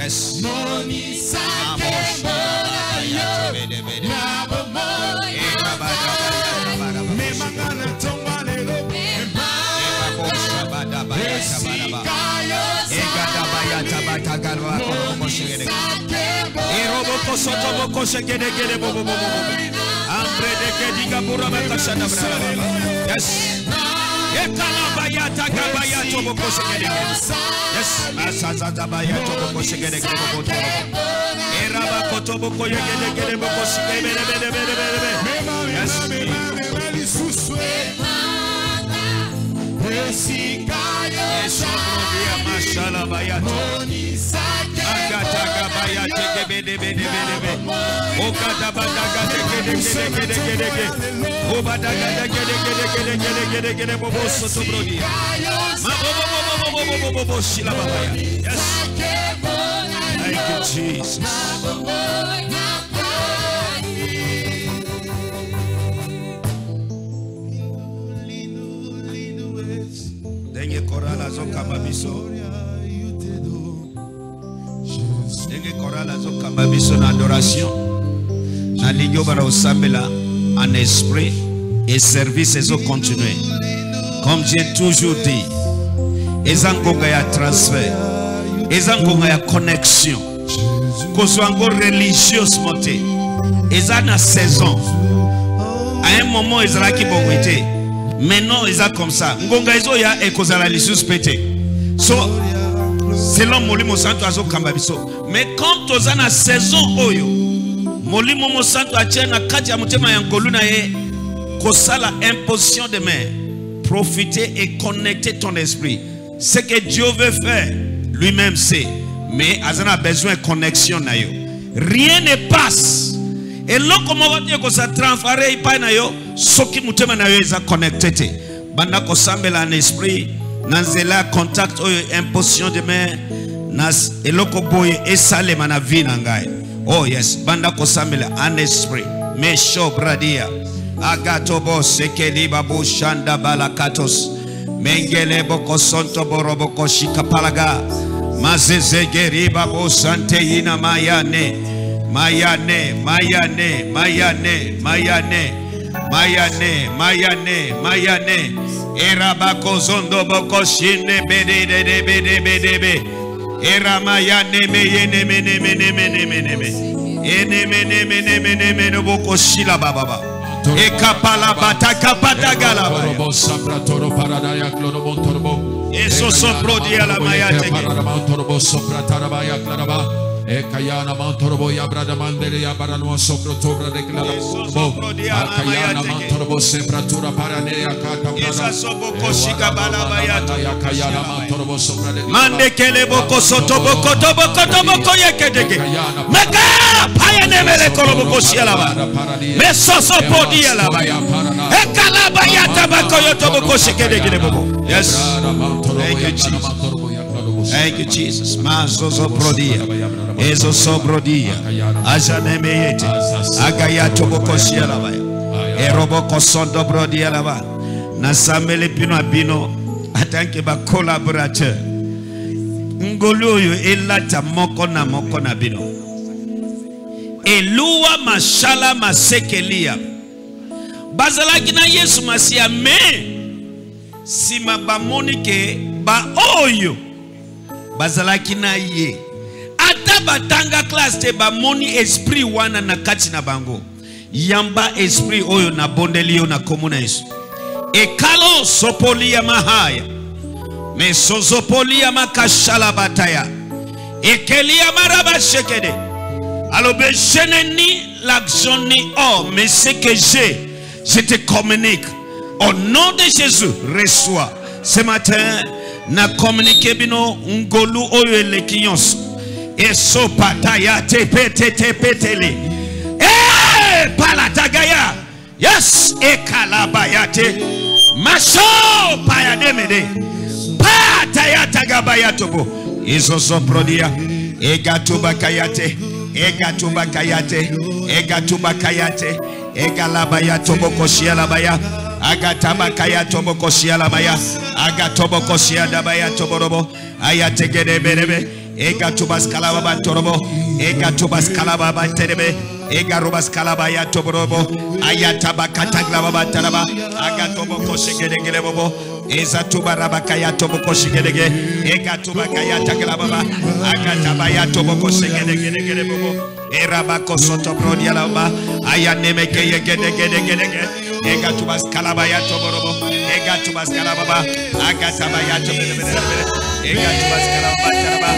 Yes. Moni sake mona yo na bomo ya. Me magana tonga lelo. Thank you, Jesus. En adoration, en esprit et service et continuer. Comme j'ai toujours dit, ils ont un transfert, ils ont une connexion, qu'on soit encore religieusement, ils ont une saison. À un moment, ils ont qui vont être. Maintenant, ils ont comme ça. Selon Molimo Santo azo kambabiso. Mais quand toza na saison oyo, Molimo Mosanto atie na kati ya mutema ya ngolu na ye kosala imposition de main. Profiter et connecter ton esprit. Ce que Dieu veut faire, lui-même sait. Mais azana besoin de connexion na yo. Rien ne passe. Et loko mwote kosa transféré ipa na yo, soki mutema na yo eza connecté. Banda kosambela en esprit. Nanzela contact oyo imposition de main nas eloko boy esale mana vinangai. Oh yes, banda kosamela an esprit me shobradia agato boss ekeli babu shanda balakatos mengele boko santo borobo koshika palaga mazezegeri babu sante ina mayane mayane mayane mayane mayane mayane mayane mayane Erabakozondo bokoshine bede Eramaya neme yene mene bokoshila baba Ekapala bataka patagala baba Sapratoro paradaya clonobo torbo Eso soprodia la mayate Torbo sopratarabaya clanaba Ekayana Mantorobo Yabrada Mandelia Barano Sopratobra declara Akayana Mantorobo Sempratura Paranea Katamana Sobokoshika Balabayata Yakayana Mantorobo Sopra de Mandekele Boko Sotobo Kotobo Kotobo Koyakede Mega Payanele Kolobokoshialava Mesoso Podialava Ekalabayata Bakoyotobo Koshikede. Yes, thank you, Jesus. Thank you, Jesus. Mazozo prodia, ezoso prodia, ajanemeyete, agayato bokoshia lava, eroboko sondo prodia lava, nasamele pino abino, atanke ba collaborateur, ngoluyo elata moko na bino, eluwa mashala masekelia, bazala kina Yesu masia me, sima bamonike ba oyo. Bazalakina ye ata batanga class te ba moni esprit wana na kati na bango yamba esprit oyo na bondelio na komuna isu ekalo sopolia mahaya mesozopolia makashala bataya ekelia maraba shekede alobe jeneni l'action ni oh mais ce que j'ai je te communique au nom de Jésus reçois ce matin. Na communiqué bino ngolu oyo lekinyos eso pataya tepetele eh palatagaya yes ekalabayate masho payademede pataya tagabayatobo isoso prodia egatuba kayate egalabayatobo koshialabaya agataba kayatobo koshialabaya Agatobo Kosia Dabaya Toborobo, Ayatekedebebe, Ega tubas kalababa torobo. Ega tubas kalababa terebe. Ega rubas kalabaya toborobo. Ayataba kataglababa taraba. Agatobo koshegedegele bobo. Eza tuba rabakaya tobo koshegedege. Ega tuba kaya taglababa. Agatabaya tobo koshegedegele bobo. Erabako soto brodia lamba. Ayaneme keyegedegedegedege. Ega tubas kalabaya toborobo. Ega tubas kalababa. Agatabaya toborobo. Ega tubas kalababa taraba.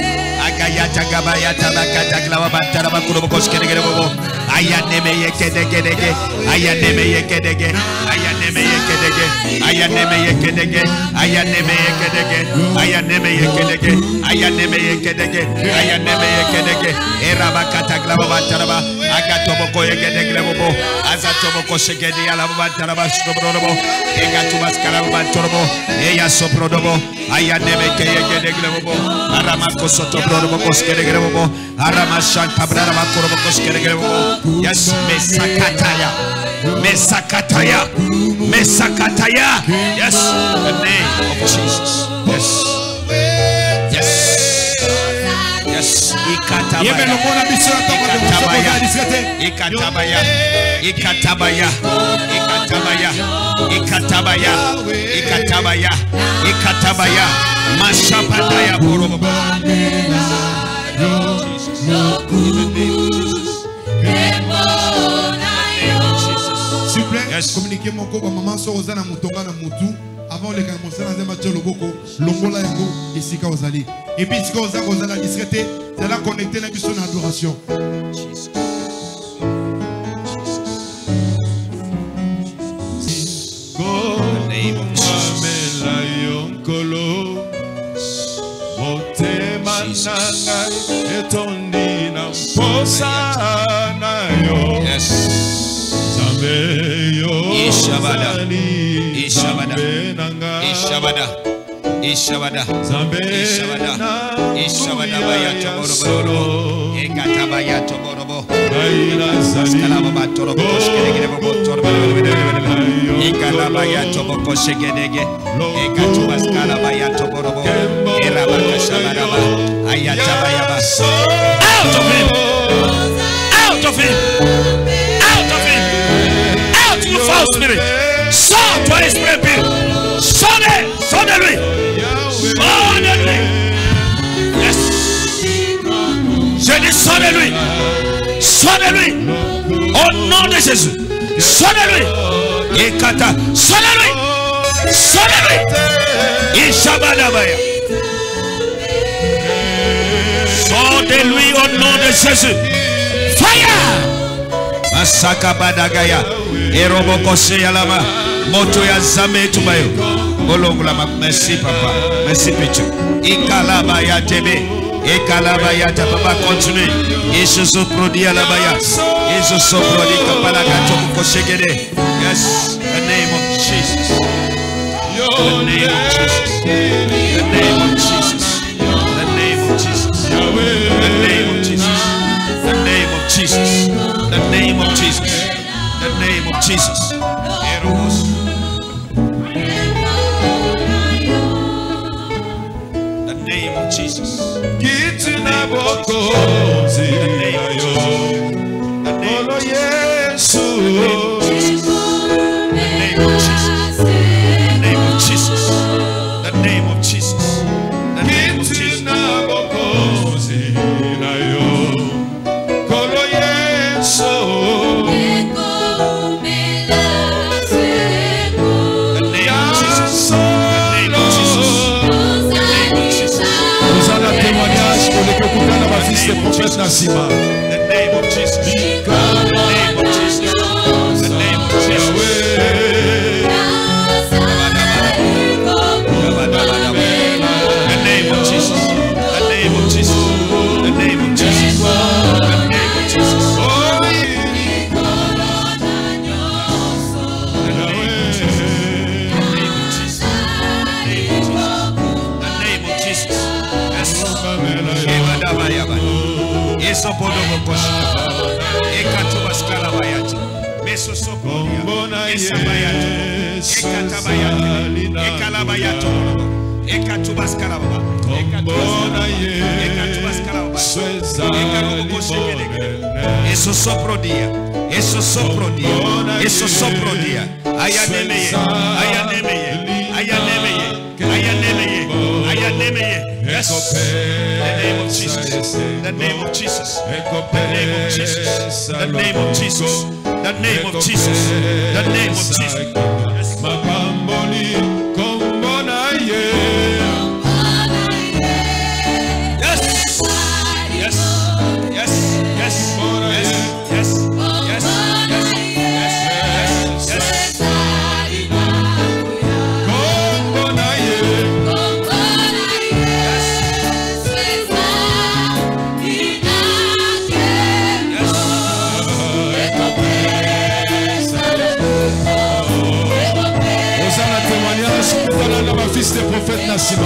Agayata gabaya tabaka taglababa taraba kurobokos kenegerebo. Ayaneme yekedegedege. Ayaneme yekedege. Ayaneme yekedege. Ayaneme yekedege. Ayaneme yekedege. Ayaneme yekedege. Ayaneme yekedege. Ayaneme yekedege. Erabaka taglababa taraba. Agatoboko yekedeglebo. Azatoboko shegedi alababa taraba shroborobo. Ega tubas kalababa torobo. Eya soprodobo. Ayaneme keye Gregorbo Aramako soto Gregorbo Gregorbo Aramashan Pabrama Gregorbo Gregorbo yes mesakataya mesakataya yes the name of Jesus yes yes yes ikatabaya yemelomona bisirata kwa ikatabaya ikatabaya ikatabaya ikatabaya ikatabaya ikatabaya mashapata ya borobo yes communiquer mon corps maman so ozana mutonga na mutu avant le kamosa na zema tcholoboko longola yango isika ozali et puis sika ozaka ozala discrete zala connecter na biso na adoration Out of him! Spirit, sors toi esprit pire, sonnez-lui, sonnez-lui, yes, je dis sonnez-lui, au nom de Jésus, sonnez-lui, et kata, sonnez-lui, sonnez-lui, et shabadabaya, sonnez-lui au nom de Jésus, fire, masaka badagaya. Erobo kose yalama moto ya zame tubayo bolongula merci papa merci pichu ikalaba ya tebe ikalaba ya papa continue Yesu prodi alaba ya Yesu prodi kapala gato koshegede yes the name of Jesus the name of Jesus the name of Jesus the name of Jesus the name of Jesus the name of Jesus the name of Jesus in the name of Jesus. The name of Jesus. The name of Jesus. The name of Jesus. The name of Jesus. The name of Jesus. The name of Jesus. The name of Jesus. The name of Jesus. The name of Jesus. The name of Jesus. The name of Jesus. The name of Jesus. The name of Jesus. The name of Jesus. The name of Jesus. The name of Jesus. Ekatubas kalababa. The name of Jesus. The name of Jesus. The name of Jesus. The name of Jesus. The name of Jesus. The name of Jesus. Fils des prophètes Nassima.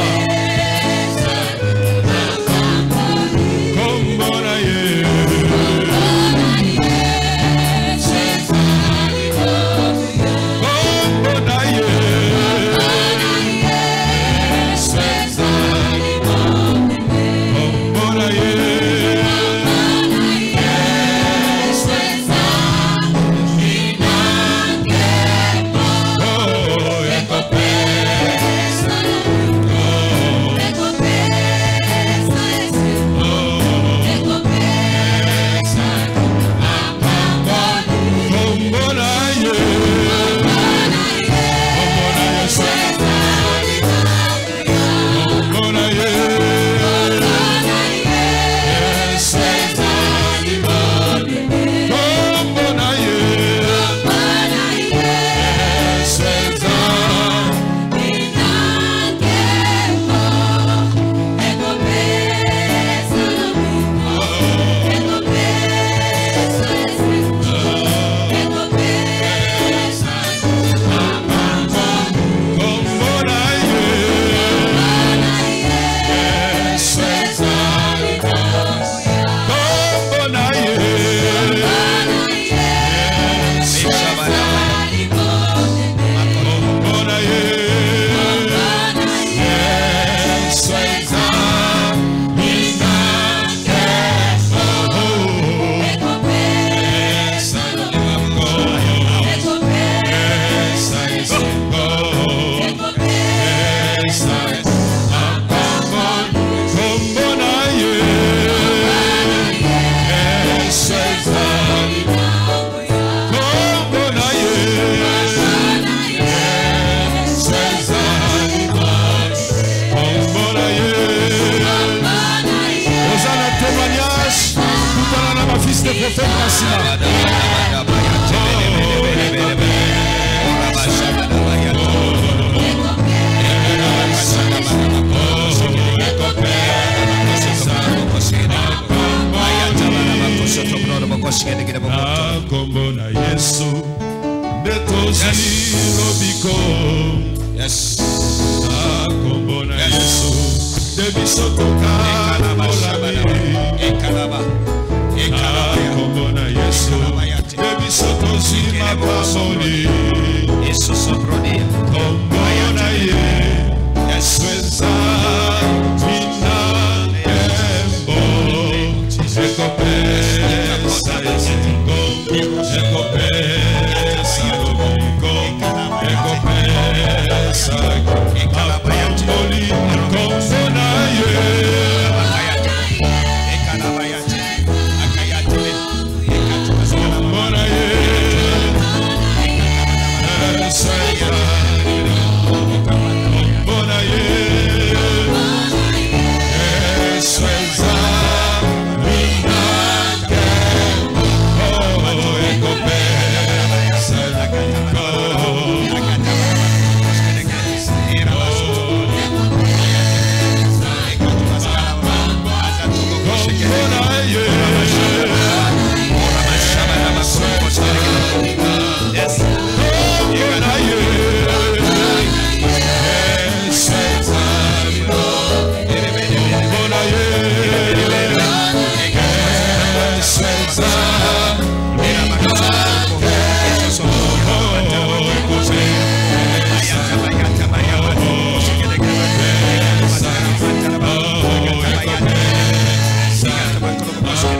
I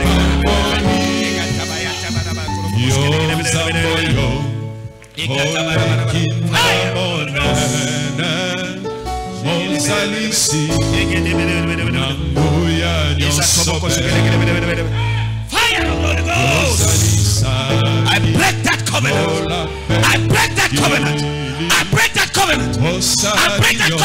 break that covenant. I break that covenant. I break that covenant. I break that covenant. I break that covenant. I break that covenant. I break that covenant. I break that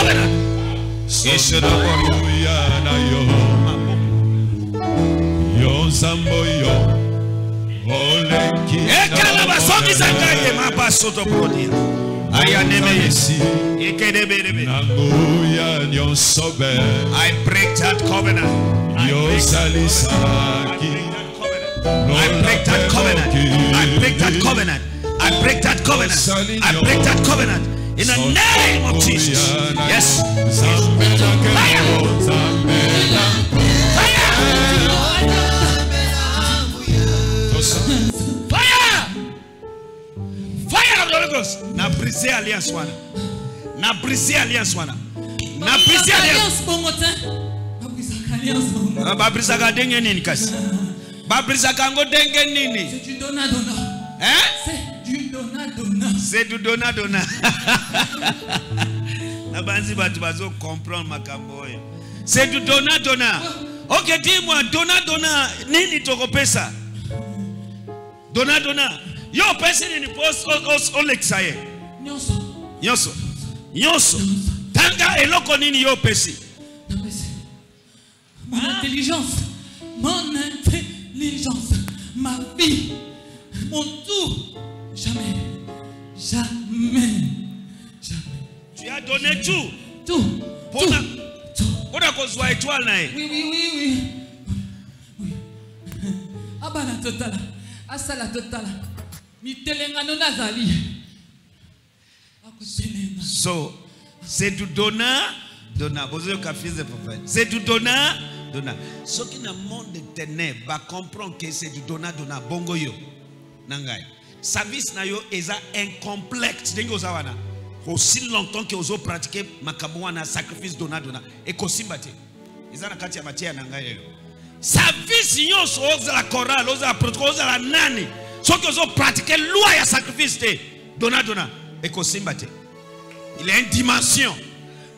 covenant. In the name of Jesus. Yes. Fire. Fire. Na brisé alliance wana. Na brisé alliance wana. Na brisé alliance bongote. Ba brisa ka denge nini kasi? Ba brisa ka ngo denge nini? C'est du donna donna. Hein? C'est du donna donna. C'est du donna donna. Na banzi batu bazo comprendre makambo oyo. C'est du donna donna. OK, dis-moi donna donna nini tokopesa? Donna donna. Yo personne ni pose on l'exaye. Nyoso. Nyoso. Nyoso. Tanga eloko nini yo pesi. Mon intelligence. Mon intelligence. Ma vie. Mon tout. Jamais. Jamais. Jamais. Tu as donné tout. Tout. Pour la. On a construit étoile là. Oui oui oui oui. Oui. Abana totala. Asala totala. So, c'est du donnant. C'est du donnant. Ceux qui dans le monde des ténèbres va comprendre que c'est du donnant. Bongo yo. Nangai. Service na yo est incomplète. Dengo zawana. Aussi longtemps que vous pratiquez makabuana sacrifice donnant. Et qu'aussi bâti. Ils ont la carte à matière nangai. Service yon so oza la chorale, oza la protocole, oza la nani. Ceux qui ont pratiqué loi et sacrifice, donna, et qu'on s'imbate. Il y a une dimension.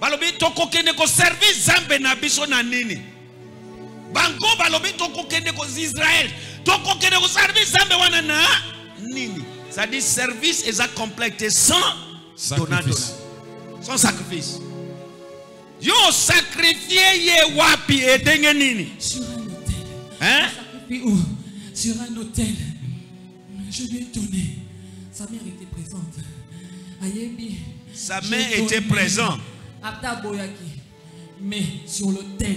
Balobi toko kende ko service zambe na biso na nini. Bango balobi toko kende ko Israël. Toko kende ko service zambe wana na nini. Ça dit service est complété sans donna sans sacrifice. Yo sacrifié ye wapi et denge nini. Sur un hôtel. Hein? Sur un hôtel. Je lui ai donné. Sa mère était présente. Ayebi. Sa mère était présente. Mais sur l'autel.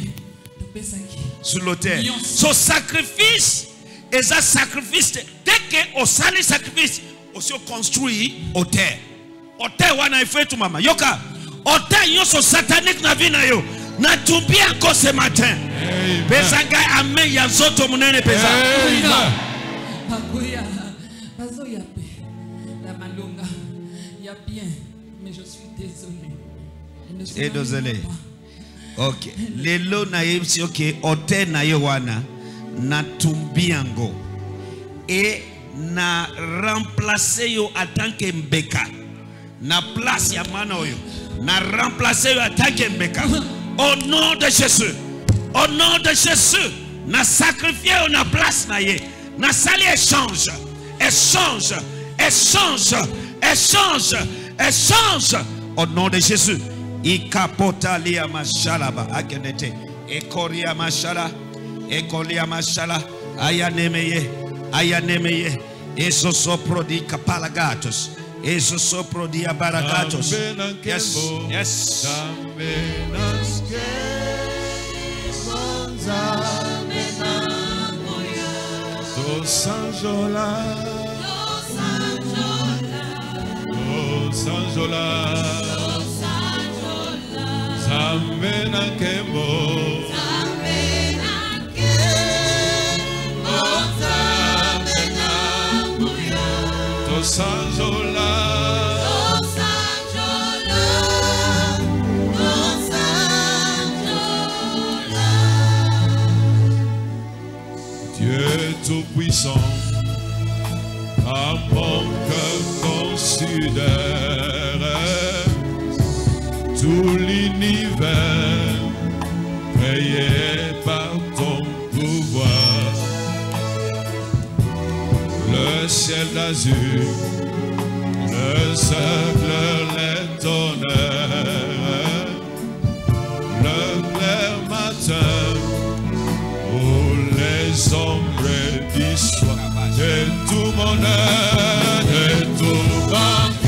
Sur l'autel. Son sacrifice. Et ça sacrifice. Dès qu'on sale sacrifice. On se construit l'autel. L'autel, on a fait tout maman. Yoka. L'autel, yon so satanique na vie na yo. Na tombé encore ce matin. Pesanga amen yazoto munene pesa. Il y a bien, mais je suis désolé. Et désolé. Ok. Lelo naïm si ok. Ote naïwana na tumbiango et na remplacer yo en tant que mbeka. Na place ya manoyo. Na remplacer yo en tant que mbeka. Au nom de Jésus. Au nom de Jésus. Na sacrifié yo na place naïe. Na sali échange. Échange. Échange, échange, échange. Au nom de Jésus. Ikapota liya mashala ba akenete. Ekoria mashala, ekoria mashala. Ayanemeye, ayanemeye. Eso soprodi kapalagatos. Eso soprodi abaragatos. Yes, yes. Sanjola, Samena Kembo, Samena Kembo, Samena Muya, To Sanjola, To Sanjola, To Sanjola. Dieu tout-puissant, à mon cœur considère tout l'univers créé par ton pouvoir. Le ciel d'azur, le cercle, les tonnerres, le clair matin où les ombres du soir, de tout mon âme, de tout ma vie.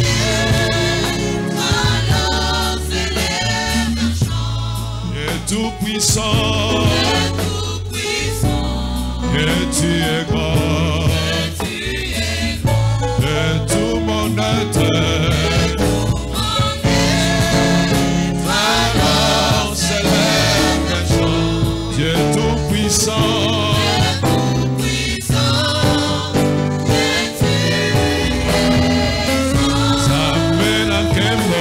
Tout-puissant, que tu es grand, que tout mon être, alors s'élève les chants. Dieu tout-puissant, que tu es grand, ça mène à quel mot.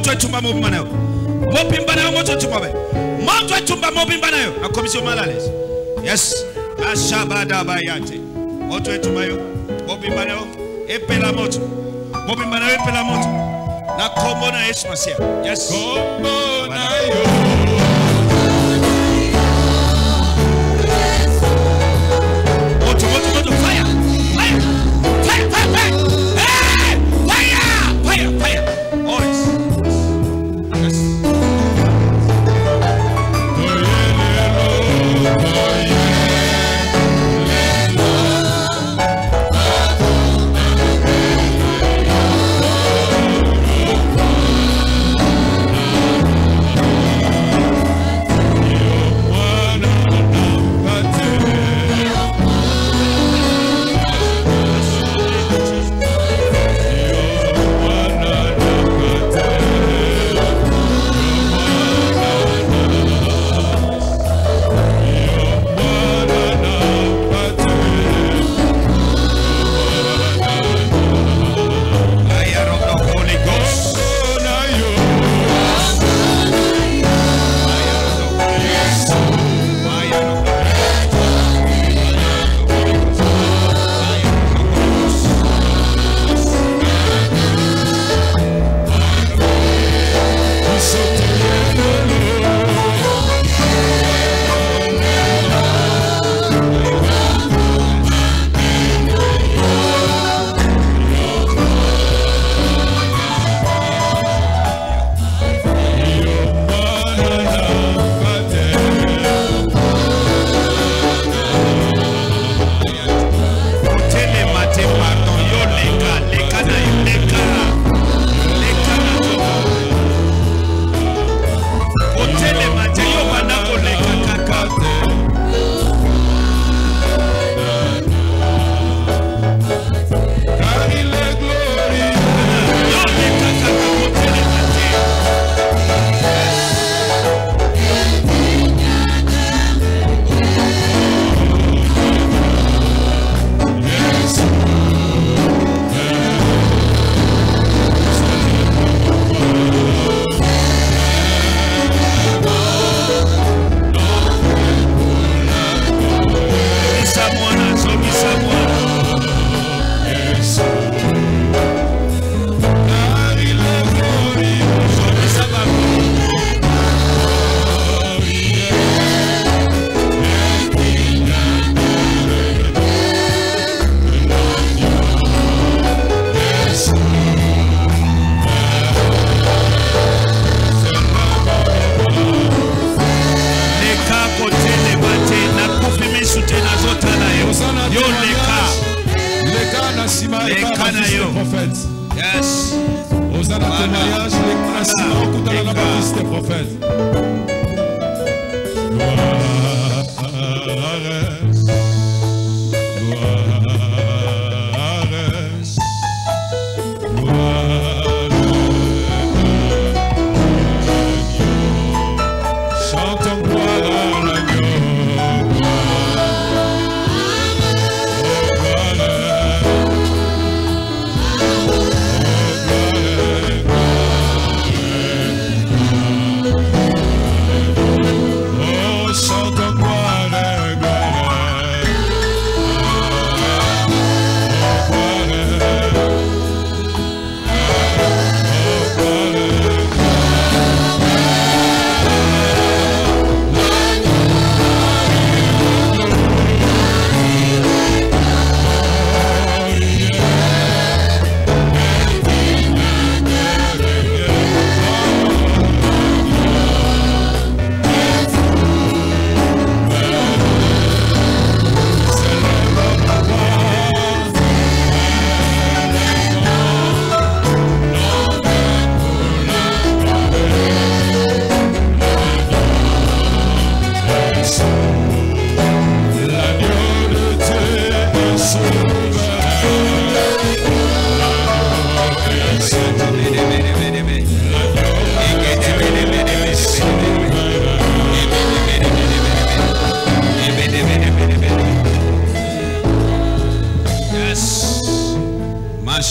moto chumba mobimba nayo mobimba nayo moto chumba be moto chumba mobimba nayo akomisiyo malales yes ashabada bayate moto chumba yo mobimba nayo epela moto mobimba nayo epela moto na kombo na Yesu masia yes kombo nayo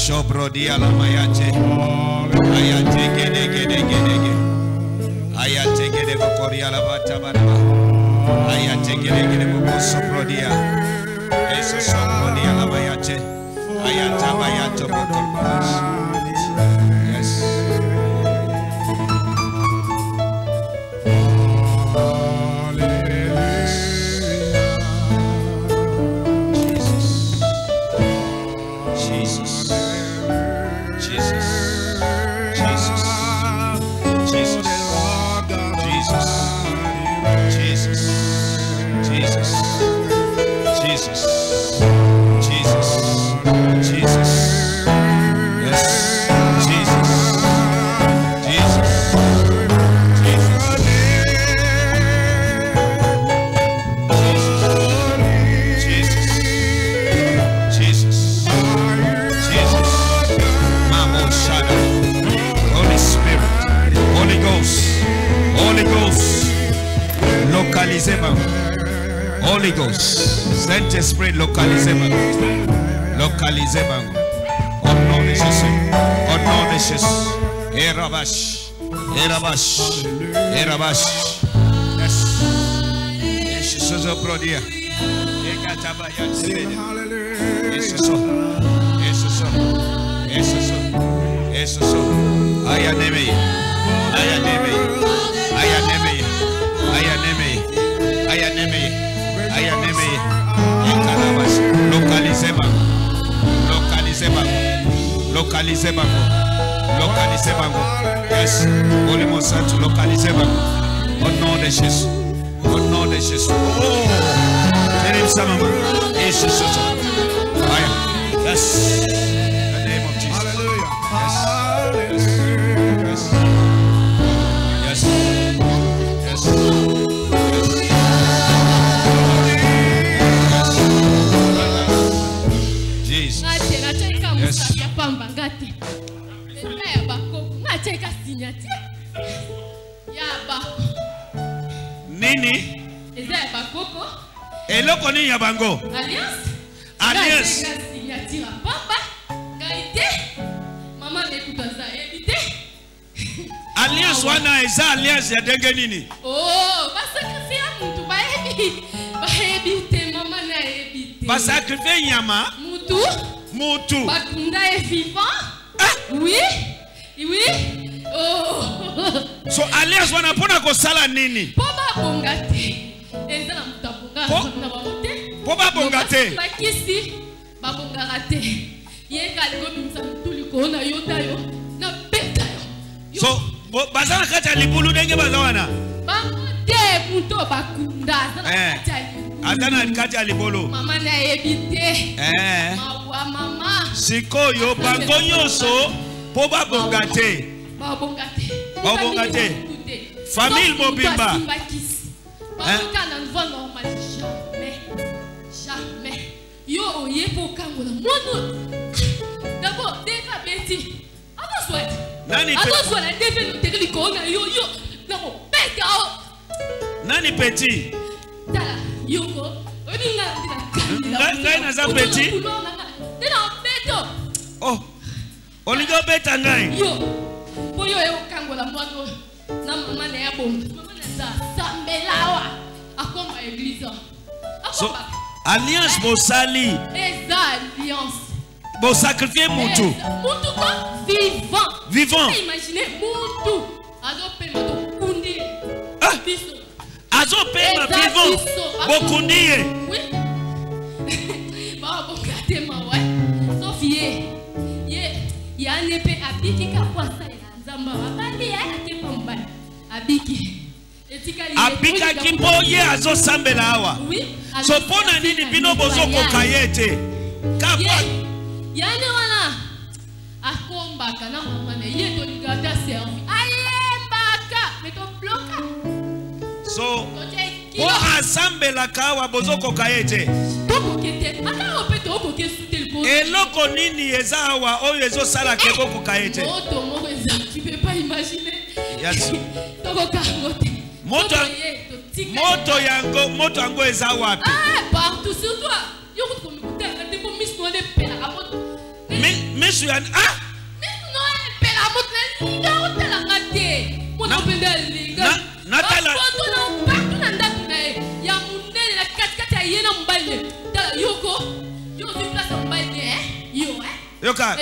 Shobrodi ala mayate ayate gede gede tegere kokoria la batabana aya tegere gere bokosoprodia eso soprodia la bayache aya tabaya to bokokosh. Holy Ghost, Saint-Esprit, localisez-moi. Localisez-moi. Au nom de Jésus. Au nom de Jésus. Et rabâche. Et rabâche. Et rabâche. Et je suis au produit. Et katabayan sibede. Et ce sont. Et ce sont. Et ce sont. Et ce sont. Ayaneme. Ayaneme. Ayaneme. Ayaneme. Ayaneme, Icarabas, localisez-moi, yes, Holy Monsanto, localisez-moi, au nom de Jésus, au nom de Jésus, tenez ça maman, et ce soir, yes, the name of Jesus, hallelujah, yes, yes, yes, yes, yes. Nini? Eloko ni ya bango? Alliance? Alliance. Alliance wana eza alliance ya denge nini? Oh, basakrifia mtu baebi te mama na ebi te. Basakrifia nyama? Mutu. Bakunda e vivant? Oui. Oui. Oh. So alliance wana pona ko sala nini? Bongate ezala mutabonga na bamote boba bongate bakisi babongarate yeka likomisa tuliko na yota yo na beta yo so bazana kata libulu ndenge bazana bamote punto bakunda azana kata azana kata libolo mama na ebite mawa mama sikoyo bakonyoso boba bongate babongate babongate famille Mobimba. Jamais. Yo, d'abord, Nani petit. Oh. So, alliance Bosali. Alliance. Bon sacrifier Moutou. Moutou comme vivant. Vivant. Imaginez Moutou. Azopé Moutou Kundi. Ah. Azopé Moutou. Bokundi. Oui. Bah bokate ma ouais. Sophie. Ye. Ya nepe abiki ka kwa sa ya nzamba. Abandi ya ate pamba. Abiki. Abika kimboye azo sambela awa. So pona nini bino bozo kokayete. Kapa. Yane wana. Akomba kana mama na yeto ligata selfie. Ayembaka meto bloka. So o asambela kawa bozo kokayete. Tokokete. Aka opeto okokesu telko. Eloko nini eza awa oyo ezo sala keko kokayete. Moto moko eza tu peux pas imaginer. Yes. Tokokangote. Moto yango eza wapi? Ah, partout sur toi. Yo ko mikuta ngate ko misno de pela moto. Misu ya ah? Misno de pela moto na liga otela ngate. Moto pendela liga. Yoka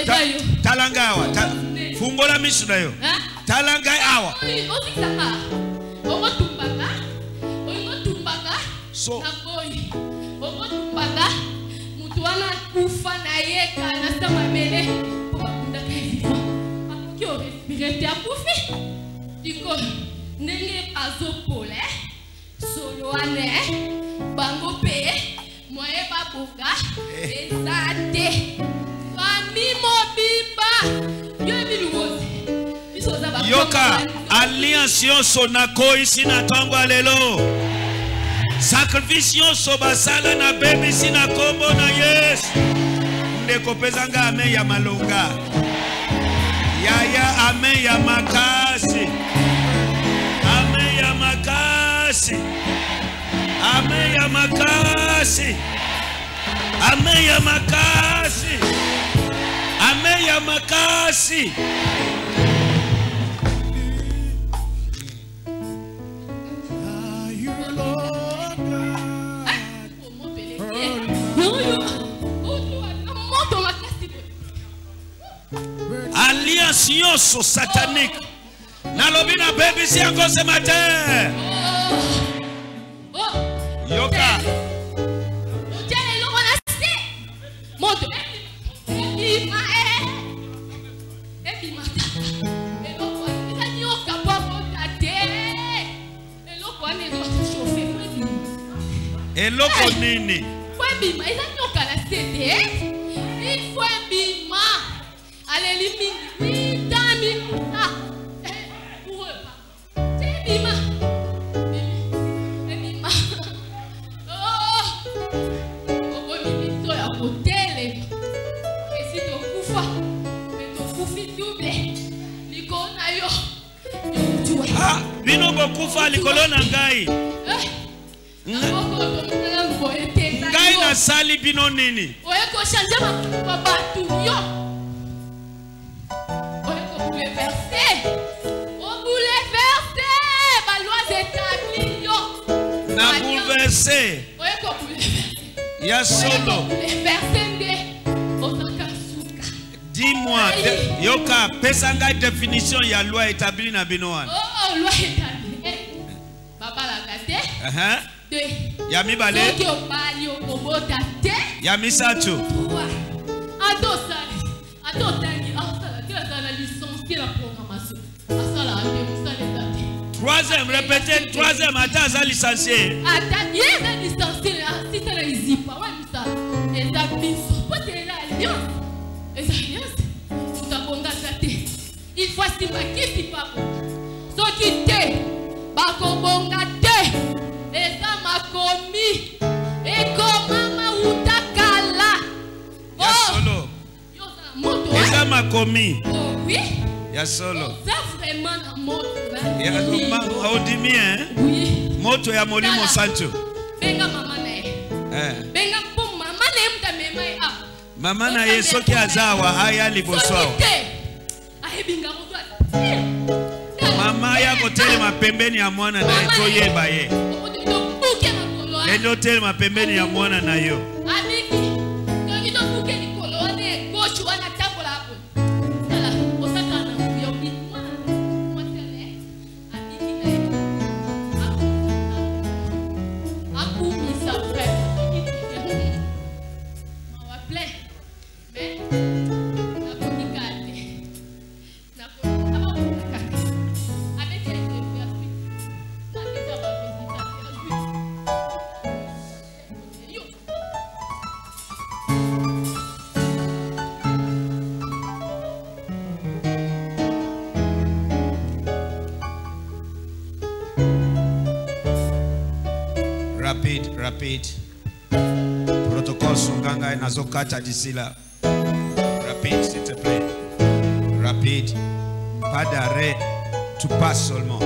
talanga awa fungola misuna yo talanga awa so Yoka alliance yonso na ko ici na tango alelo sacrifice yonso basala na baby ici na kombo na yes ndeko pesanga amen ya malonga yaya amen ya makasi amen ya makasi amen ya makasi amen ya makasi amen ya makasi. Alliance yoso satanique nalobina baby si encore ce matin yoka eloko nini bima izanyoka la sete ifo bima alelimi vitami ah uwepa bima bima oh obomito ya hotele esi tokufa tokufi double liko na yo ah bino bokufa likolo na ngai ngai na sali bino nini oyeko changer ma batu yo oyeko bouleverser on bouleverser ba loi établie yo na bouleverser oyeko bouleverser ya solo bouleverser nde otaka suka dis-moi yoka pesa ngai définition ya loi établie na bino wana oh loi établie papa la kate Yami balé. Yami Sacho. Troisième, répétez. Troisième, attends, ça licencié. Attends, licencié. Si tu es ici, pas mal ça. Et ça, il faut que tu m'acquittes, papa. Ce qui t'est, eza makomi ekomama utakala ya solo eza makomi oui ya solo ça vraiment na moto ya luma audimi hein moto ya molimo sancho benga mama na eh benga pom mama na mtamema ah mama na yeso ki azawa haya liboswa ahibinga moto mama ya kotele mapembeni ya mwana na etoyeba ye Endotel ma pembeni ya mwana na yo. Amiki. Ngi to buke ni kolone coach wana tabola hapo. Sala osaka na yo bitwa. Mwatele. Amiki na yo. Aku mi sa frère. Ma wa ple. Mais na konikate. Na ko kaka. Avec les rapide protocole songanga inazokata disila rapide s'il te plaît rapide pas d'arrêt tu passes seulement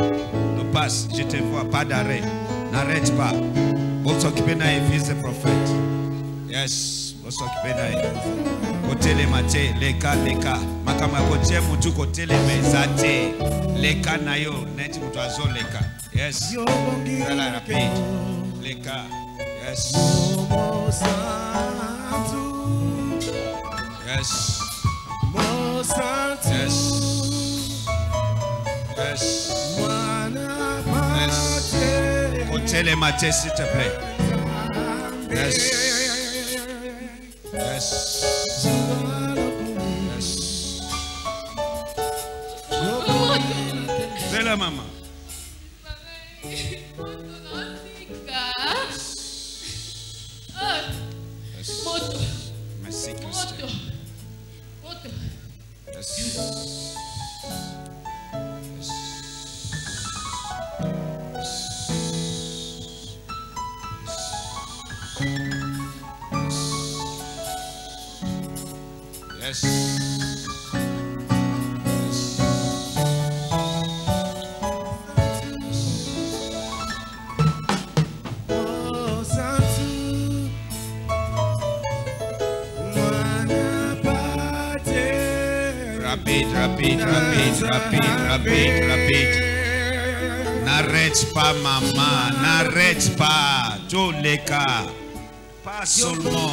ne passe je te vois pas d'arrêt n'arrête pas on s'occupe na fils de prophète yes on s'occupe na hôtel maté leka makama kotie mutu koteleme zate leka nayo neti mtu azoleka Yes. Voilà rapide. Les cas. Yes. Yes. Yes. Yes. Yes. Comptez les matins s'il te plaît. Yes. Yes. Yes. C'est la maman. Merci Christelle. Yes. Yes. Rapide. N'arrête pas maman, n'arrête pas tous les cas, pas seulement.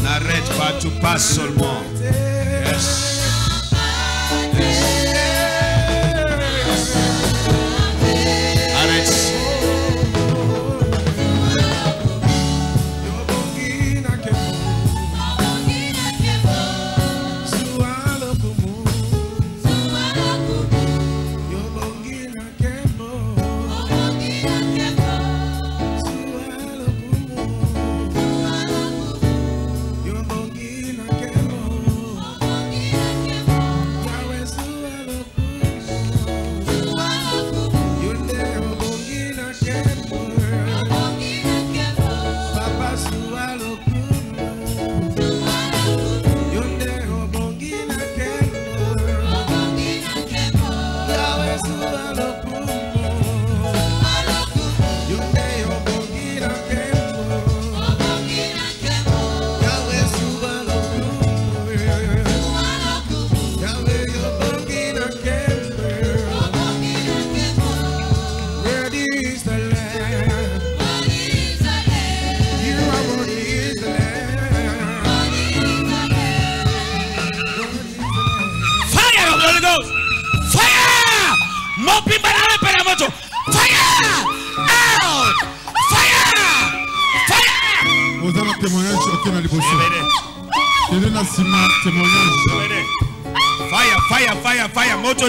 N'arrête pas tout, pas seulement. Yes. Yes. Arrête. Fire, moto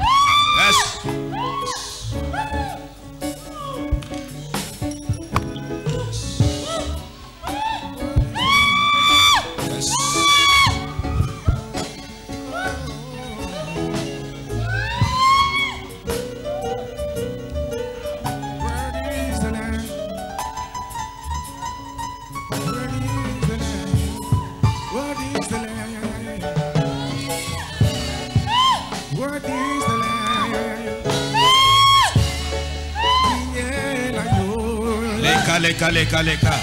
Yes. Les cas.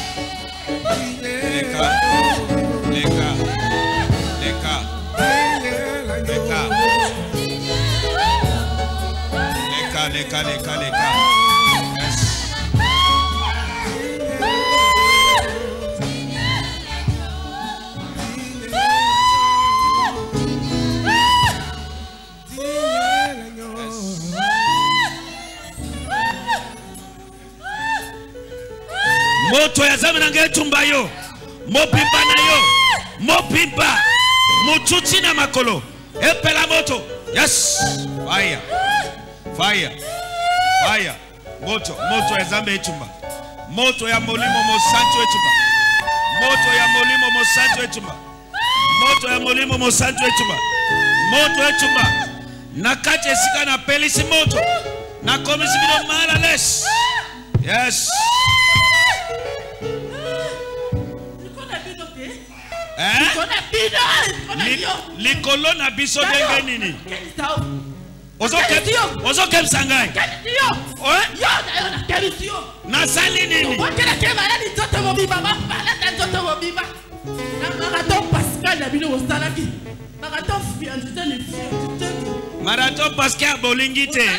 Moto ya zame nange tumbayo, mopimba nayo, mopimba, mututi na makolo, epela moto, yes, fire, moto ya zame etumba, moto ya molimo mosantu etumba, moto etumba, nakache sika na pelisi moto, na komisi bido mahala les, yes. Hein? L'icône a biso de Benini. Marathon Pascal Bolingite.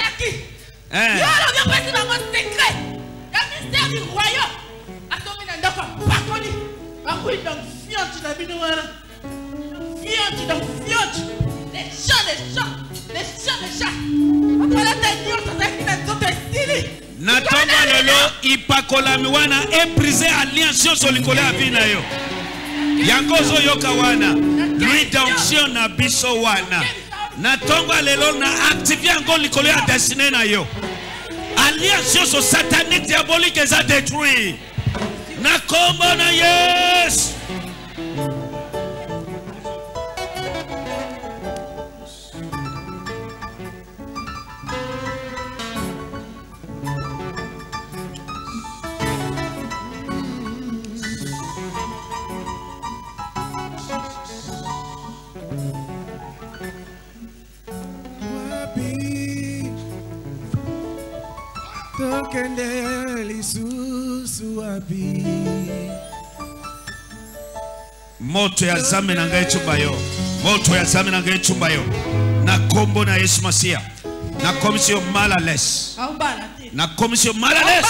Natonga lelo na activer encore l'école à destiné na yo. Alliance satanique diabolique les a détruit. Na kombo na yes. Moto ya zame na ngai chumba yo. Moto ya zame na ngai chumba yo. Na kombo na Yesu Masia. Na komisio malales. Na komisio malales.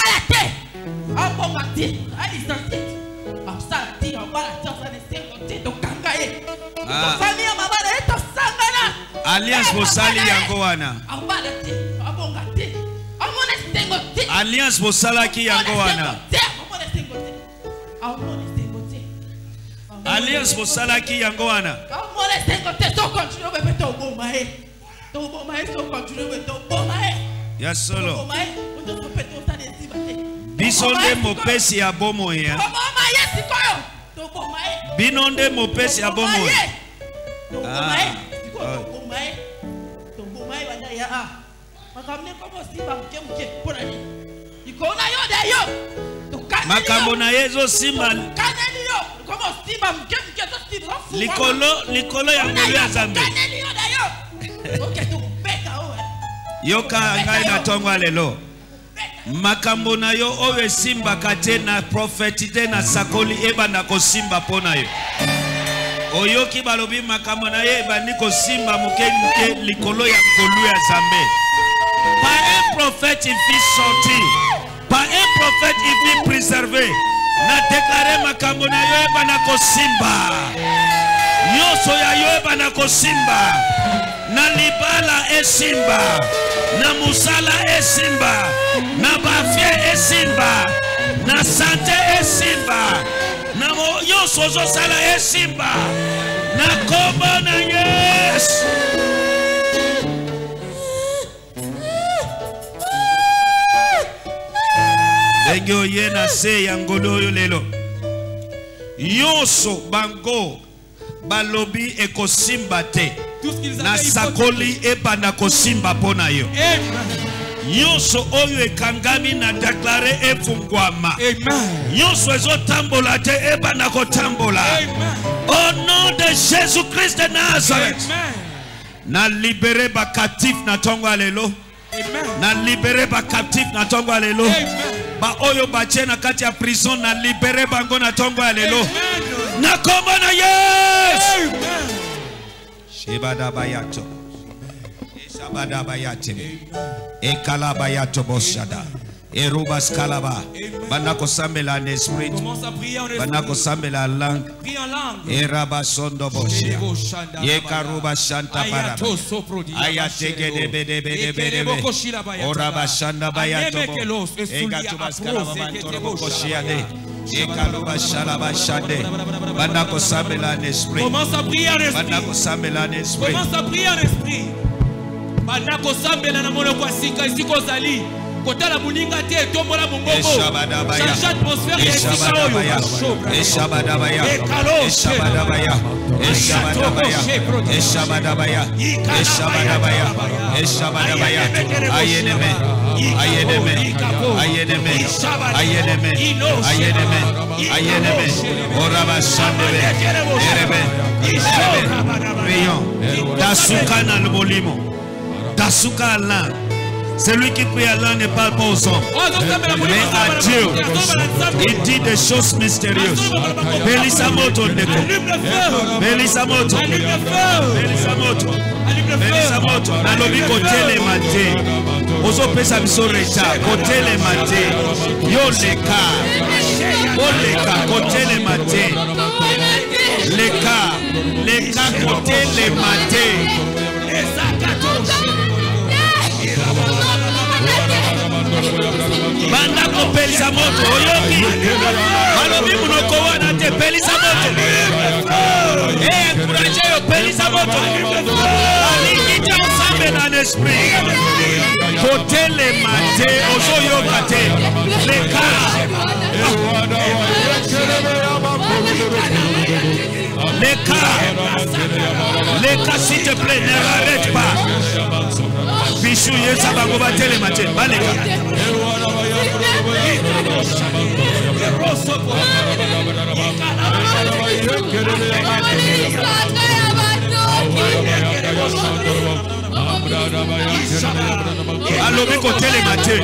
Alliance Bosali Yangowana. Alliance Bosala qui Yangowana. Alliance Bosala qui Yangowana. Yes solo. Bisonde mopesi ya bomoye. Binonde mopesi ya bomoye. Makambona yezo simba likolo ya mbeya zambi yoka ngai na tongwa lelo makambona yo owe simba kate na profetite na sakoli eba na kosimba pona yo oyoki balobi makambona ye eba ni kosimba muke muke likolo ya mkolu ya zambi. Par un prophète il fit sortir, par un prophète il fit préserver. Na déclaré ma kambona yo banako simba. Yo soya yo banako simba. Na libala e simba. Na musala e simba. Na bafie e simba. Na santé e simba. Na yo sozo sala e simba. Na kambona yes. Ego yena se yangolo yo lelo. Yoso bango balobi ekosimba te. Na sakoli eba na kosimba pona yo. Yoso oyo ekangami na declare efungwama. Yoso ezo tambola te eba na kotambola. Au nom de Jésus-Christ de Nazareth. Na libere ba captif na tongo lelo. Na libere ba captif na tongo lelo. Ba oyo bache na kati ya prison na libere bango na tongo ya lelo. Na kombo na yes. Shebada bayato. Esabada bayate. Ekala bayato boshada. Erubas kalaba. Banako sambela en esprit. Banako sambela lang. Eraba sondo boshia. Yekaruba shanta baraba. Ayatege debe. Oraba shanda bayato. Ekatubas kalaba bantoro boshia de. Banako sambela en esprit. Banako sambela en esprit. Commence à prier en esprit. Banako sambela na mono kwa sika isiko zali. Ta Kasukala. Celui qui prie à l'un ne parle pas aux hommes, mais à Dieu. Il dit des choses mystérieuses. Bélissamoto Ndeko. Bélissamoto. Bélissamoto. Bélissamoto. Nalobi kotele mate. Ozo pesa biso recha. Kotele mate. Yo leka. O leka. Kotele mate. Leka. Leka kotele mate. Banda ko pelisa moto oyoki balobi munoko wana te pelisa moto encourage yo pelisa moto alingi te osambe na l'esprit kotele mate ozoyoka te leka leka leka s'il te plaît ne rarrête pas. Bichou yesa bagoba tele mate baleka alobi ko tele mate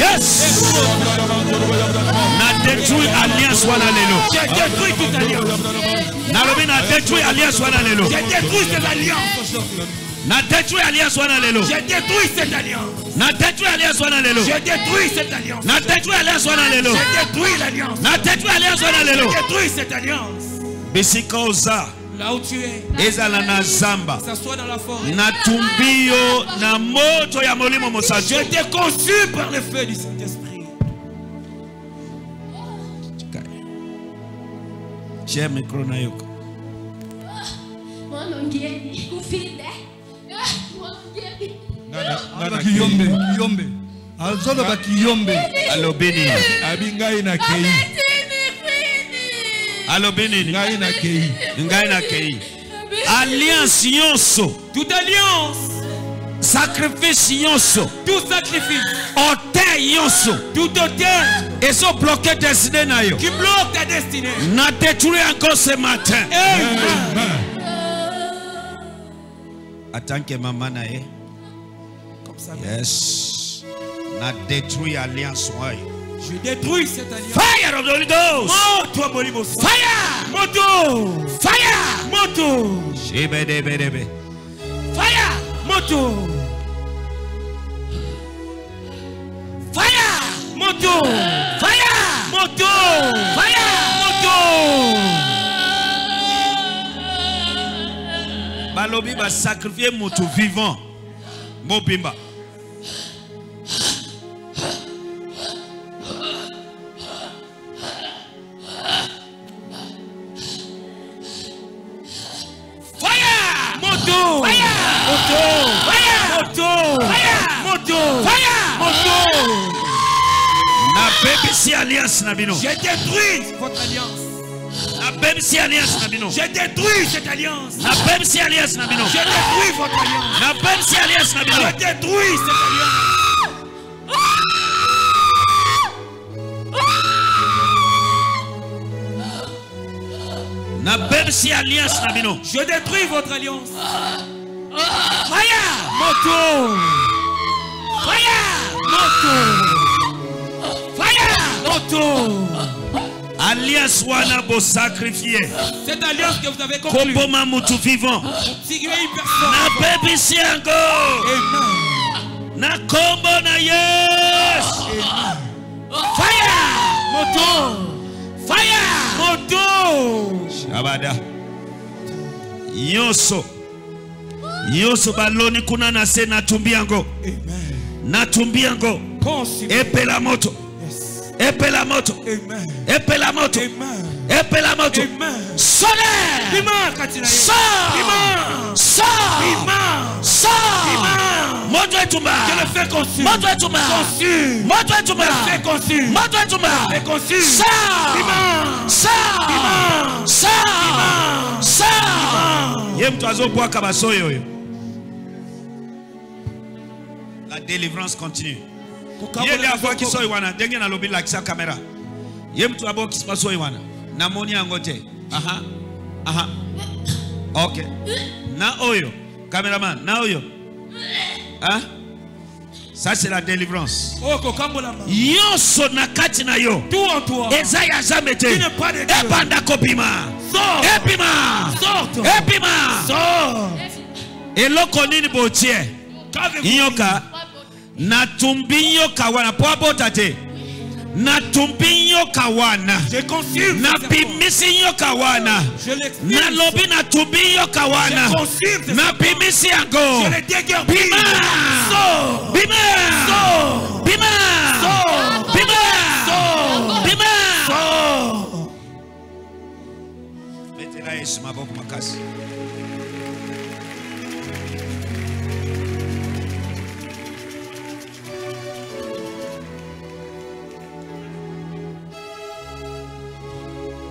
Yes! N'a détruit alliance Wanalelo. J'ai détruit toute alliance. N'a détruit alliance Wanalelo. J'ai détruit cette alliance. N'a détruit alliance Wanalelo. J'ai détruit cette alliance. N'a détruit alliance Wanalelo. J'ai détruit cette alliance. N'a détruit alliance Wanalelo. J'ai détruit l'alliance. N'a détruit alliance Wanalelo. J'ai détruit cette alliance. Bisikoza. Là où tu es, ezala na zamba, s'assoit dans la forêt. Natumbio na moto ya molimo mosantu. Je t'ai conçu par le feu du Saint-Esprit. J'ai micro na yoko. Nana kiyombe. Azolo ba kiyombe. Allo beni. Abingai na kei. Allo béni, ngaina kei, alliance yonso, toute alliance, sacrifice yonso, tout sacrifice, autel yonso, tout autel, et so bloqué destinée nayo, qui bloque ta destinée, n'a détruit encore ce matin. Attends que maman nae, comme ça. Yes, n'a détruit alliance wayo. Je détruis cette alliance. Fire of the Holy Ghost. Moto Bolimo. Fire. Moto. Fire. Moto. Jebedebedebe. Fire. Moto. Fire. Moto. Fire. Moto. Fire. Moto. Balobi va sacrifier moto vivant. Mobimba. Alliance Nabino. J'ai détruit votre alliance. La même si alliance Nabino. J'ai détruit cette alliance. La même si alliance Nabino. J'ai détruit votre alliance. La même si alliance Nabino. J'ai détruit cette alliance. La même si alliance Nabino. Je détruis votre alliance. Fire moto. Fire moto. Alliance wana bo sacrifier. Cette alliance que vous avez conclue. Comme un moutou vivant. Na bébé siango. Na combo na yes. Fire moto. Fire moto. Shabada. Yoso. Yoso baloni kuna na se na tumbiango. Na tumbiango. Epe la moto. Epe la moto. Epe la moto. Epe la moto. Solaire. Sors. Sors. Sors. Montre et tombe. Je le fais conçu. Montre et tombe. Conçu. Montre et tombe. Je le fais conçu. Montre et tombe. Je le fais conçu. Sors. Sors. Sors. Sors. Yem toazo bois kabaso yo. La délivrance continue. Il y a des fois qui sont iwana. Dengue na lobby la kisa caméra. Il y a des fois qui sont iwana. Namoni angote. Aha, aha. Ok. Na oyo, caméraman. Na oyo. Hein? Ça c'est la délivrance. Yonso nakati na yo. Tout en toi. Ezaya jamais été. Tu n'es pas de Dieu. Ebanda kopima. Sors. Epima. Sors. Epima. Sors. Eloko nini botie. Yoka. Natumbi yoka wana po abota te Na tumbinyo kawana. Je confirme. Na pimisinyo kawana. Je l'explique. Na lobi na tumbinyo kawana. Je confirme. Na pimisi ango. Je le déguerpis. Bima. So. Bima. So. Bima. So. Bima. So. Bima. So. Metela Yesu mabomu makasi.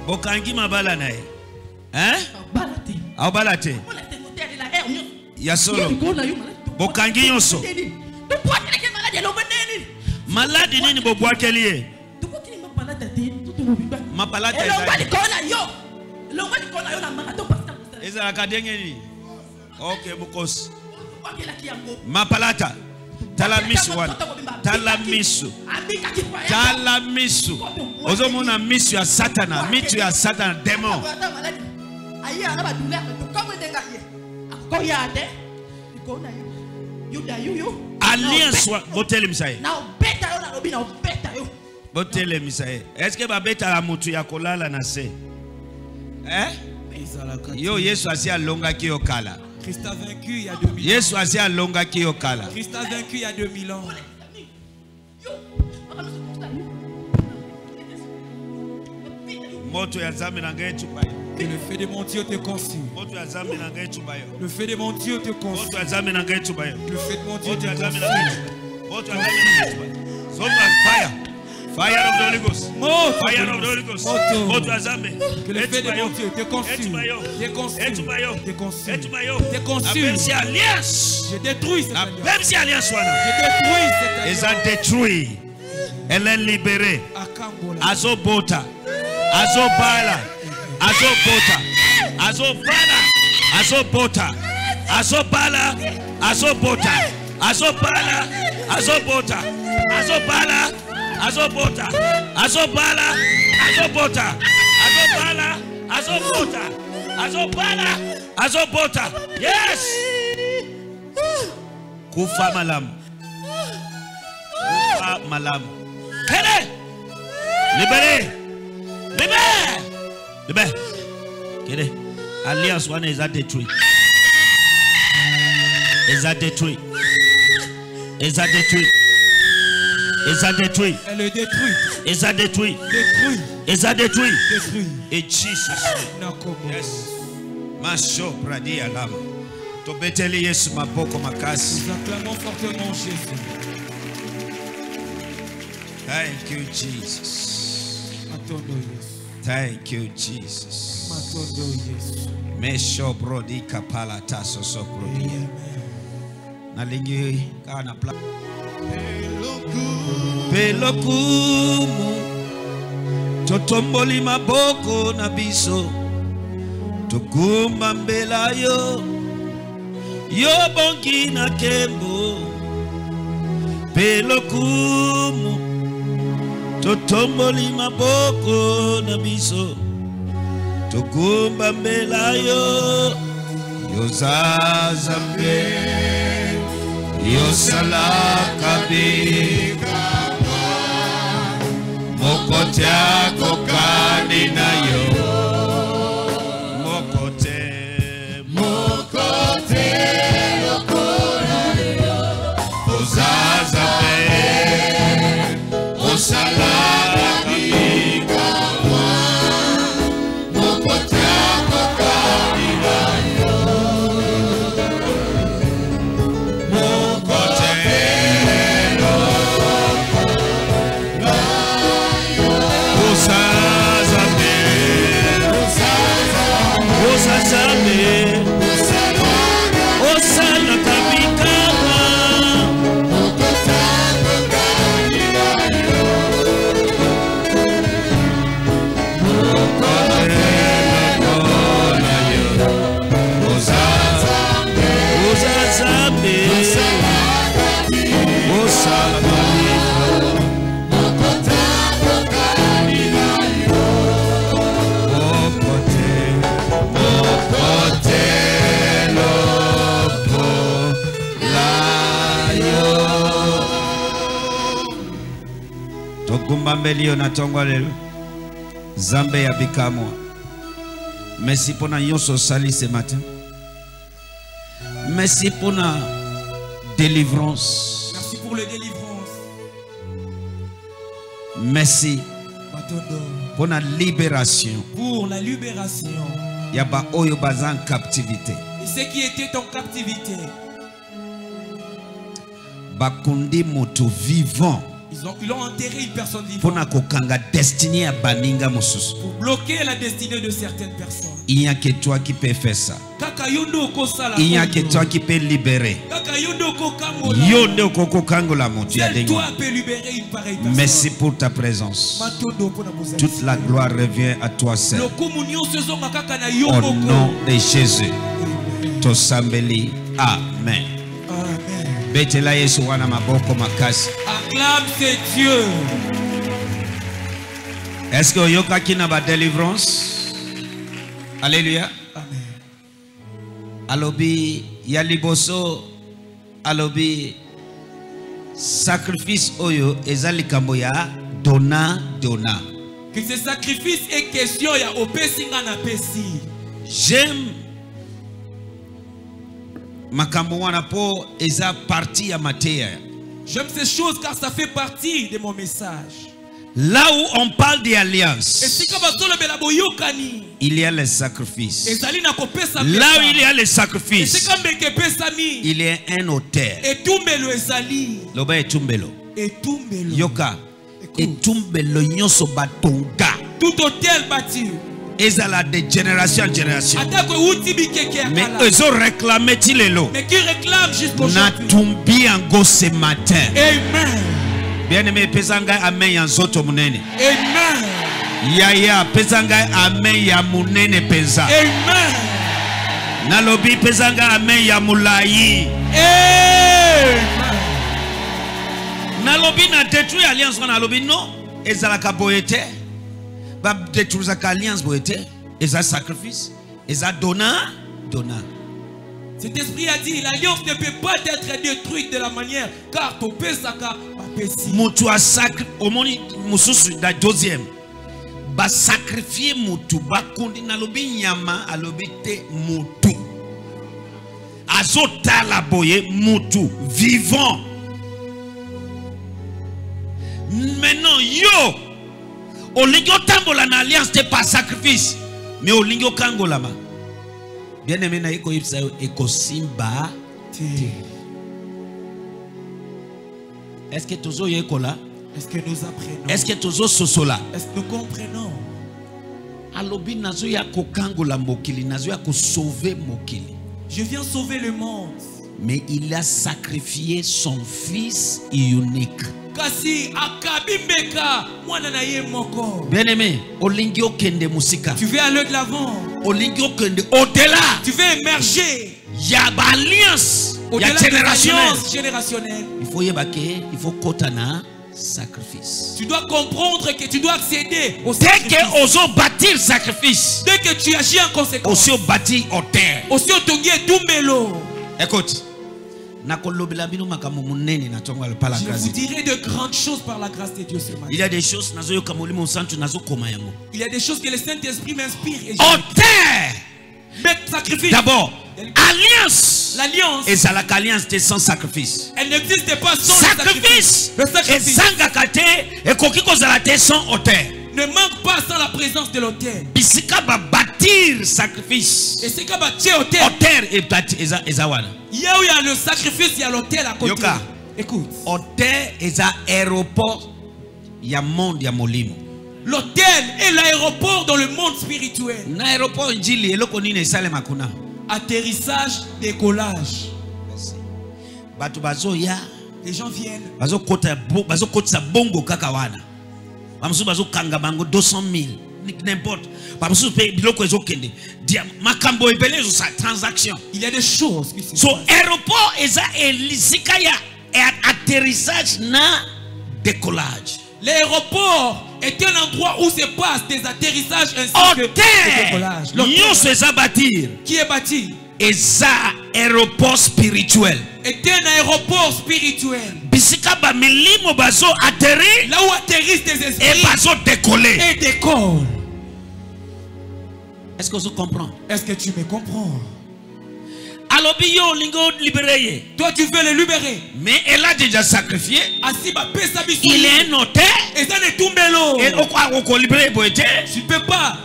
Bokangi mabala nae. Hein? Aubalate. Yasolo. Bokangi yonso. Malade nini boboake lié. Ma palate yo. Ezala kadengeni. OK bukos. Ma palata. Talamisu wana. Talamisu. Talamisu. Ozomona misu ya satana. Mitu ya satana. Demon. Alliance wana. Botele misaye. Botele misaye. Eske babeta la mutu ya kolala na se. Eh? Yo Yesu asia longa ki okala. Christ a vaincu il y a 2000 ans. Yesu asia longa ki okala. Christ a vaincu il y a 2000 ans. Le feu de mon Dieu te consume. Le feu de mon Dieu te consume. Le feu de mon Dieu te consume. Fire of the Holy Ghost. Fire of the Holy Ghost. Que le feu de mon Dieu te consume. Je détruis cette alliance. Ils ont détruit. Elle est libérée. Azobota. Azobala. Azobota. Azobala. Azobota. Azobala. Azobota. Azobala. Azobota. Azobala. Azobota, Azobala, Azobota, Azobala, Azobota, Azobala, Azobota. Yes. Kufa malam. Kufa malam. Hele. Libéré. Libéré. Libéré. Kede. Alliance one is at the tree. Is at the tree. Is at the tree. Et ça détruit. Elle le détruit. Et ça détruit. Détruit. Et ça détruit. Détruit. Et Jésus. Yes. Macho pradi alam. To beteli Yesu maboko makasi. Nous acclamons fortement Jésus. Thank you Jesus. Matondo Yesu. Thank you Jesus. Matondo Yesu. Mesho prodi kapala taso so prodi. Na lingi kana pla. Pelokumu totomboli maboko na biso tukumba mbela yo yobongi na kembo pelokumu totomboli maboko na biso tukumba mbela yo yozaza mbela Yosala kabika mokote akokani na yo mokote mokote lokona yo ozaza pe osala kabika mokote akokani na yo Tokumba mbeli onatongwa lelo. Zambe ya bikamwa. Merci pour na yoso sali ce matin. Merci pour la délivrance. Merci pour la délivrance. Merci pour la libération. Pour la libération. Yaba oyo bazan captivité. Et ceux qui étaient en captivité. Bakundi moto vivant. Ils ont enterré une personne vivante pour bloquer la destinée de certaines personnes. Il n'y a que toi qui peux faire ça. Il n'y a que toi qui peux libérer. Seul toi peux libérer une pareille personne. Merci pour ta présence. Toute la gloire revient à toi seul. Au nom de Jésus. Tosambeli. Amen. Acclame ces dieux. Est-ce que Yoka qui n'a pas de délivrance? Alléluia. Amen. Alobi Yaliboso Alobi sacrifice Oyo Ezali Kamboya Dona. Que ce sacrifice est question ya opesinga na pesi. J'aime Makambo wana po eza partie ya mateya. J'aime ces choses car ça fait partie de mon message. Là où on parle d'alliance, il y a les sacrifices. Là où il y a les sacrifices, il y a un autel. Yoka, tout autel bâti. Ezala de génération en génération. Mais eux ont réclamé Tilelo. Mais qui réclame jusqu'au Natumbi Ango ce matin. Amen. Bien-aimé, Pesanga Amen Yanzoto Munene. Amen. Yaya, Pesanga Amen Yamunene Pesa. Amen. Nalobi Pesanga Amen Yamulayi. Amen. Nalobi n'a détruit alliance on Nalobi non. Ezala Kaboyete. Va détruire l'alliance pour être et ça sacrifice et ça donna. Cet esprit a dit l'alliance ne peut pas être détruite de la manière car ton pesaka va péci mutu a sacre au monde mususu da deuxième ba sacrifier mutu ba kundi na lobi nyama alobite mutu azota la boye mutu vivant maintenant yo au lingio tambola na alliance te pas sacrifice mais au lingio kangolama bien aimé na iko ipsa eko simba. Est-ce que tozo yekola? Est-ce que nous apprenons? Est-ce que tozo sosola? Est-ce que nous comprenons? Alobi nazo ya ko kangola mokili nazo ya ko sauver mokili. Je viens sauver le monde. Mais il a sacrifié son fils unique. Bien-aimé, Olingio Kende Musika. Tu veux aller de l'avant. Olingio Kende au-delà. Tu veux émerger. Il y a alliance, il y a générationnelle. Il faut yebake, il faut kotana sacrifice. Tu dois comprendre que tu dois accéder au sacrifice. Dès que oso bâtir sacrifice. Dès que tu agis en conséquence. Oso bâtir autel. Oso tongi tumbelo. Écoute. Je vous dirai de grandes choses par la grâce de Dieu ce matin. Il y a des choses que le Saint-Esprit m'inspire. Sacrifice. D'abord, alliance. L'alliance. Et ça, l'alliance c'est sans sacrifice. Elle n'existe pas sans sacrifice. Le sacrifice. Et sans autel. Ne manque pas sans la présence de l'autel. Bisika ba bâtir sacrifice. Et c'est qu'à bâtir autel. Autel et bâtir ezawana. Hier où il y a le sacrifice, il y a l'autel à côté. Yoka. Écoute. Autel et aéroport. Il y a monde, il y a molimo. L'autel est l'aéroport dans le monde spirituel. L'aéroport Njili, Elokonine Salem Akuna. Atterrissage, décollage. Merci. Batubazo ya. Les gens viennent. Bazo kota bongo kakawana. Bamsu bazo kanga bango 200 000. N'importe. Il y a des choses qui se passent. So aéroport et atterrissage na décollage. L'aéroport est un endroit où se passent des atterrissages ainsi que des décollages. Qui est bâti? Et ça aéroport spirituel. Est un aéroport spirituel. bisika ba milimo bazo atterrir, là où atterrissent tes esprits, et bazo décoller. Et décolle. Est-ce que tu comprends? Est-ce que tu me comprends? Toi tu veux le libérer. Mais elle a déjà sacrifié. Il est noté. Et ça ne tombe pas. Tu ne peux pas.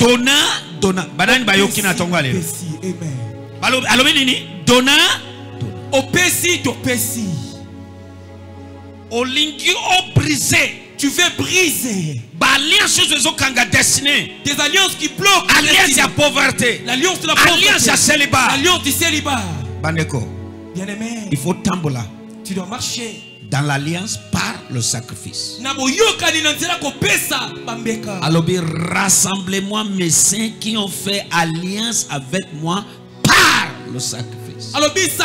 Donna, donna. Banani bayoki na tongo alelo. Amen. Alobi nini? Donna. Opesi to pesi. Olingi o briser. Tu veux briser des alliances qui bloquent. Alliance de la pauvreté. L'alliance de la pauvreté. Alliance à célibat. L'alliance du célibat. Bandeko. Bien-aimé. Il faut tambola. Tu dois marcher dans l'alliance par le sacrifice. Alors rassemblez-moi mes saints qui ont fait alliance avec moi par le sacrifice. Alors, ok, est-ce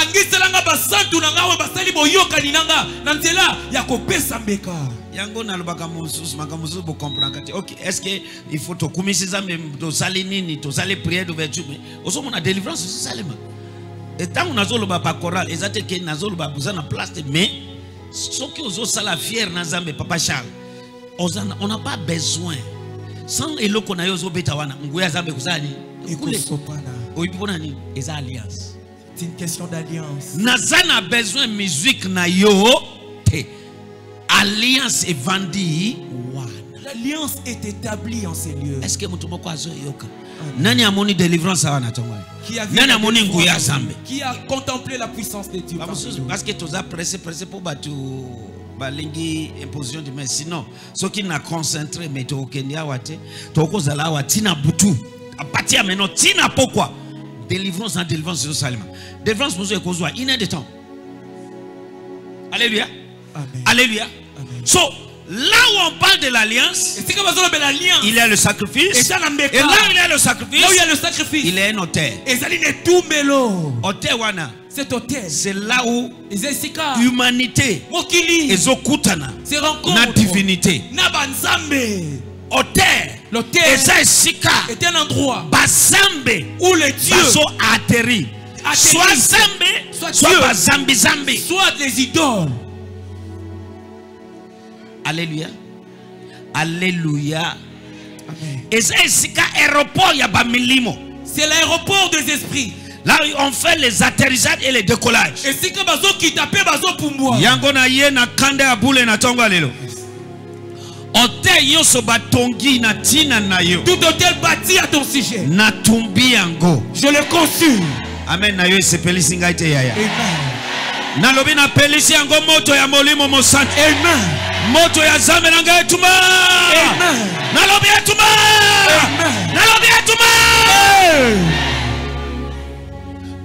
qu'il faut te commisser ça, mais tu sali nini, tu sali prier d'ouverture, mais aussi on a délivrance aussi salement. Et tant on a zolo ba pakoral, et ça te que na zolo ba bouza na place, mais ceux qui ont sala fier na zambe papa Charles, on n'a pas besoin. Sans elo qu'on a yozo betawana, nguya zambe kusani. Écoute sopana. Oui pour nani, et alliance. C'est une question d'alliance. Nazana besoin musique na yo te. Alliance est vendue. L'alliance est établie en ces lieux. Est-ce que mutu moko azo yoka? Nani amoni délivrance awana tongo? Nani amoni nguya zambe? Qui a contemplé la puissance de Dieu? Parce que toza pressé pour batu balingi imposition de main. Sinon, ceux qui n'a concentré mais to kenya wate, to kozala watina butu. A partir maintenant tina pourquoi? Délivrance en délivrance au salement. Délivrance pour ceux qui kozwa, il n'est de temps. Alléluia. Amen. Alléluia. Amen. So, là où on parle de l'alliance, il y a le sacrifice. Et là où il y a le sacrifice, il y a un autel. C'est là où l'humanité et la divinité. L'autel est un endroit où les dieux atterrissent. Soit Zambé, soit Zambé, soit les idoles. Alléluia. Alléluia. Et c'est l'aéroport des esprits. Là on fait les atterrissages et les décollages. Tout hôtel bâti à ton sujet. Je le conçue. Amen. Amen. Moto ya zambe nanga etuma. Amen. Nalobi etuma. Amen. Nalobi etuma.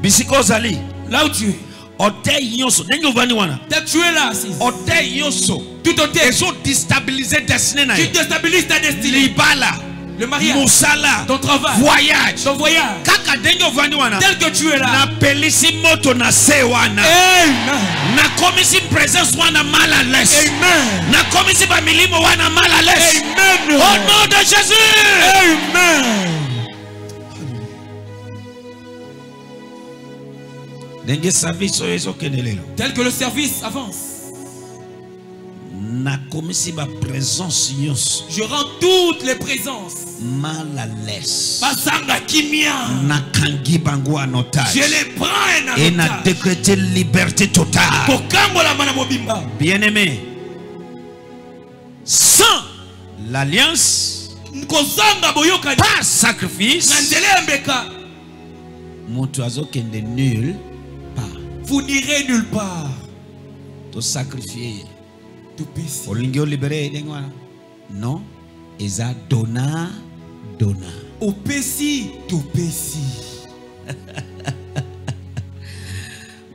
Bisiko zali. Là où tu es. Ote yoso. Nenyo vani wana. Tu es là assis. Ote yoso. Tout ote. Ils ont déstabilisé destinée na. Tu déstabilises ta destinée. Libala. Le mariage. Moussala. Ton travail. Voyage. Ton voyage. Kaka denyo vani wana. Tel que tu es là. Na pelisi moto na se wana. Amen. Na komisi présence wana mal à l'aise. Amen. Na komisi ba milimo wana mal à l'aise. Amen. Au nom de Jésus. Amen. Dengue service oyezo kenelelo. Tel que le service avance. Na komisi ba présence yos. Je rends toutes les présences mal à l'aise. Basanga kimia. Na kangi bango en otage. Je les prends en otage. Et na décrété liberté totale. Bien-aimé. Sans l'alliance. Pas sacrifice. Mon oiseau qui n'est nul pas. Vous n'irez nulle part. Tout sacrifier. Non, ils a donna. Au péci, tout péci.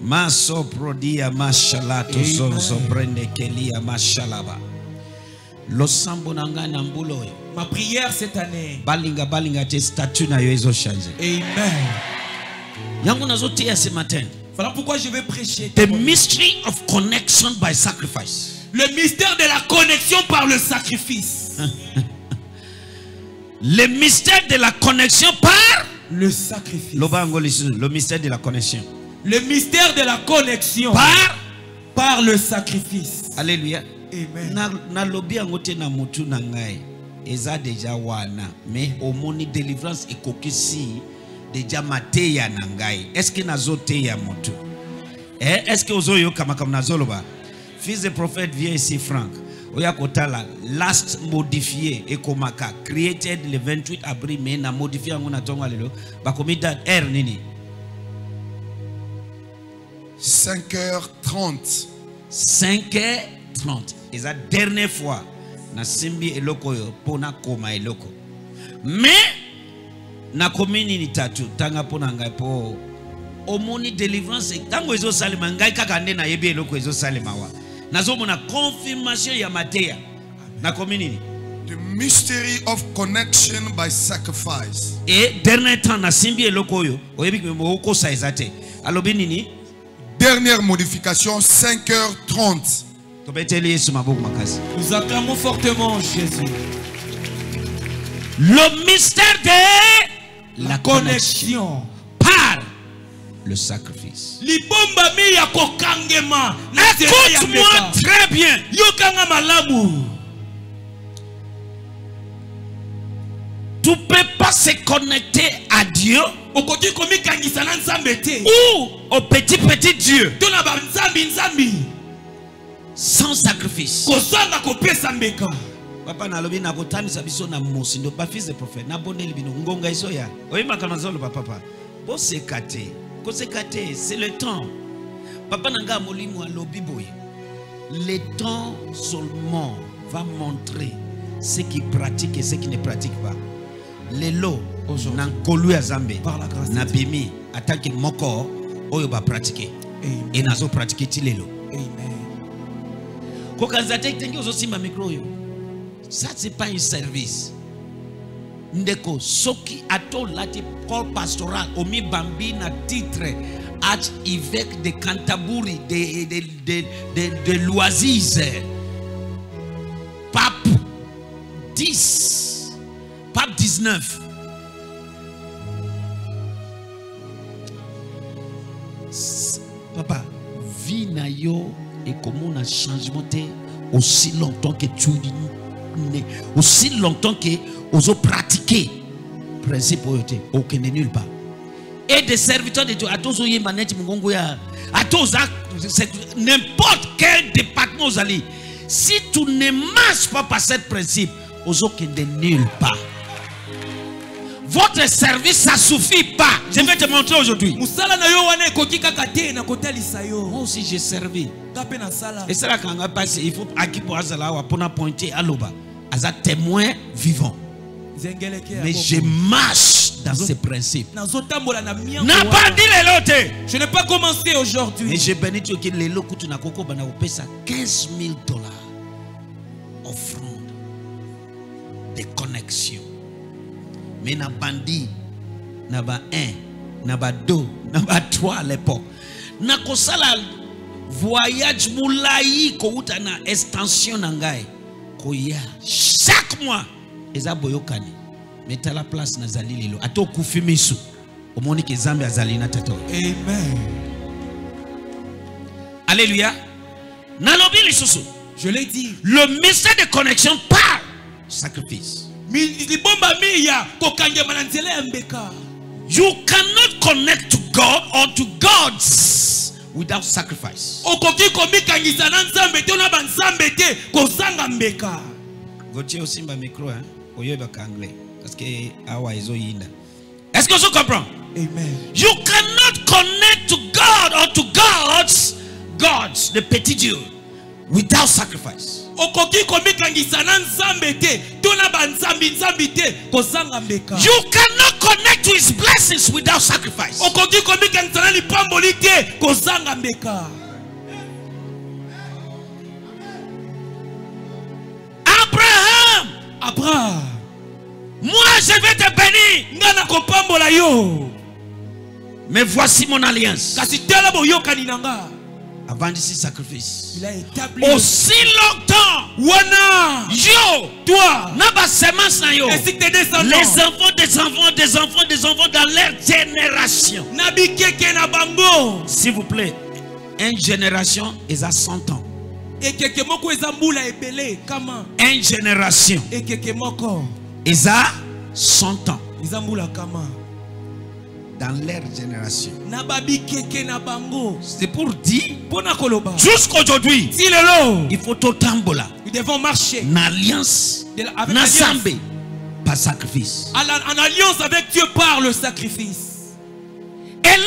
Maso prodia mashala to zonzo brende kelia mashalaba. Lo sambo nanga nambulo. Ma prière cette année. Balinga balinga te statue na yo ezo changer. Amen. Yango nazo tia ce matin. Voilà pourquoi je vais prêcher. The mystery of connection by sacrifice. Le mystère de la connexion par le sacrifice. Le mystère de la connexion par le sacrifice. Le mystère de la connexion. Le mystère de la connexion par par le sacrifice. Alléluia. Amen. Na lobi angote na mutu na ngai. Eza deja wana. Mais omoni délivrance ekokisi deja mateya na ngai. Est-ce que nazo teya mutu? Eh, est-ce que ozo yo kama kama nazoloba? Fils de prophète vient ici Frank. Oyakotala last modifié ekomaka created le 28 avril mais na modifié ngona tonga lelo bakomita r nini 5h30. 5h30. Et la dernière fois, na simbi eloko yo pona koma eloko. Mais na komini ni tatu tanga pona ngai po omoni délivrance tango ezo salema ngai kaka nde na yebi eloko ezo salema wa. Nazo mona confirmation ya mateya. Na komini ni the mystery of connection by sacrifice. Et dernier temps na simbi eloko yo oyebi kimbo ko sa ezate. Alobi nini? Dernière modification, 5h30. Nous acclamons fortement Jésus. Le mystère de la connexion par le sacrifice. Écoute-moi très bien. Tu ne peux pas se connecter à Dieu ou au petit Dieu sans sacrifice. Papa na lobi na kotami sabiso na mosindo ba fils de prophète na boneli bino ngonga iso ya. Oui makamazolo papa. Bo sekate. Ko sekate, c'est le temps. Papa nanga molimo alobi boy. Le temps seulement va montrer ceux qui pratiquent et ceux qui ne pratiquent pas. Les lots nankolu azambe na bimi attaque moko oyo ba pratiquer. Et nazo pratiquer ti lelo. Amen. Ça c'est pas un service. Ndeko soki ato lati corps pastoral omi bambi na titre archevêque de Canterbury de Loisize pape 10 pape 19 papa vina yo. Et comment on a changé aussi longtemps que tu n'es aussi longtemps que vous avez pratiqué principe aucun n'est nulle part et des serviteurs de Dieu à tous n'importe quel département vous allez si tu ne marches pas par ce principe aucun n'est nulle part. Votre service, ça ne suffit pas. Je vais te montrer aujourd'hui. Moi aussi, j'ai servi. Et c'est là qu'on a passé. Il faut pointer à l'oba. As un témoin vivant. Mais je marche dans ces principes. N'a pas dit les lotés. Je n'ai pas commencé aujourd'hui. Mais je bénis Dieu que les lots que tu n'as pas ça $15,000. Offrande. Des connexions. Mais na bandi, na ba 1, na ba 2, na ba 3 à l'époque. Na kosala voyage moulayi ko uta na extension nangai. Koya chaque mois eza boyokani. Meta la place na zali lelo. Ato kufimisu. Omoni ke zambi azali na tato. Amen. Alléluia. Na lobi lisusu. Je l'ai dit. Le mystère de connexion par sacrifice. You cannot connect to God or to gods without sacrifice. Est-ce que vous comprenez? Amen. You cannot connect to God or to gods, the petit Dieu, without sacrifice. You cannot connect to his blessings without sacrifice. Abraham, moi je vais te bénir. Mais voici mon alliance. Avant d'ici sacrifice. Il a établi aussi longtemps. Wana. Yo. Toi. Naba semence na yo. Les enfants des enfants des enfants des enfants dans leur génération. Nabi keke na bango. S'il vous plaît. Une génération, ils ont 100 ans. Une génération, ils ont 100 ans. Dans leur génération. C'est pour dire, jusqu'aujourd'hui, il faut tout tambola. Nous devons marcher. Une alliance, un ensemble, par sacrifice. En alliance avec Dieu par le sacrifice. Et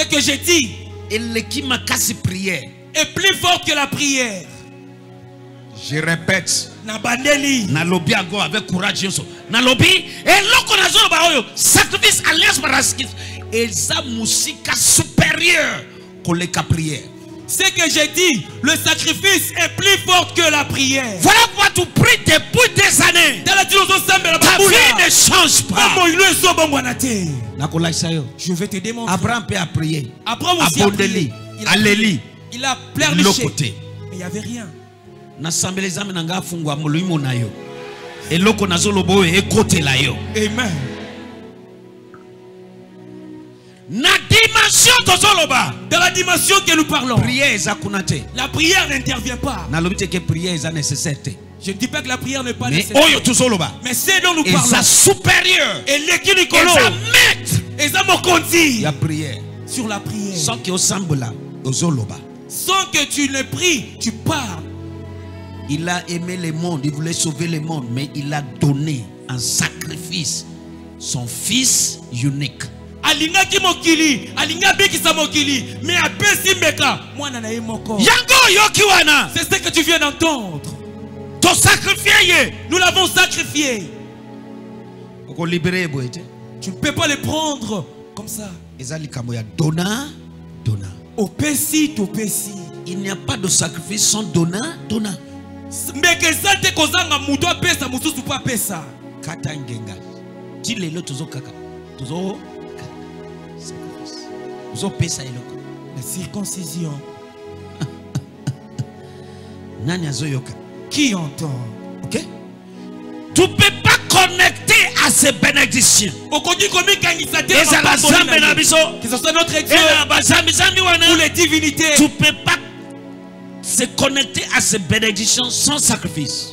ce que j'ai dit, est plus fort que la prière. Je répète. Na lobby ago avec courage yenso. Na lobby et loko na zo ba oyo sacrifice alliance baraskis. Elsa musique supérieure que les prières. C'est que j'ai dit, le sacrifice est plus fort que la prière. Voilà pourquoi tu pries depuis des années. Ta vie ne change pas. Je vais te démontrer. Apprends à prier. Apprends aussi à prier. Il a pleuré de l'autre côté. Mais il n'y avait rien. Amen. Dans la dimension que nous parlons, la prière n'intervient pas. Je ne dis pas que la prière n'est pas nécessaire. Mais c'est dont nous parlons. Et supérieur. Et la prière. Sur la prière. Sans que tu ne pries, tu parles. Il a aimé le monde, il voulait sauver le monde, mais il a donné en sacrifice son fils unique. Alinga kimokili, alinga bikisa mokili, mais apesi meka, mwana na yemoko. Yango yokiwana. C'est ce que tu viens d'entendre. Ton sacrifié, nous l'avons sacrifié. Tu ne peux pas le prendre comme ça. Ezali kamoya dona, dona. Opesi, topesi. Il n'y a pas de sacrifice sans dona, dona. Mais que ça te cause un mouton pesa, mouton ou pas pesa. Katangenga. Tu les lots aux kaka. La circoncision. Qui entend? Ok. Tu ne peux pas connecter à ces bénédictions. Que ce soit notre Dieu ou les divinités. Tu ne peux pas se connecter à ces bénédictions sans sacrifice.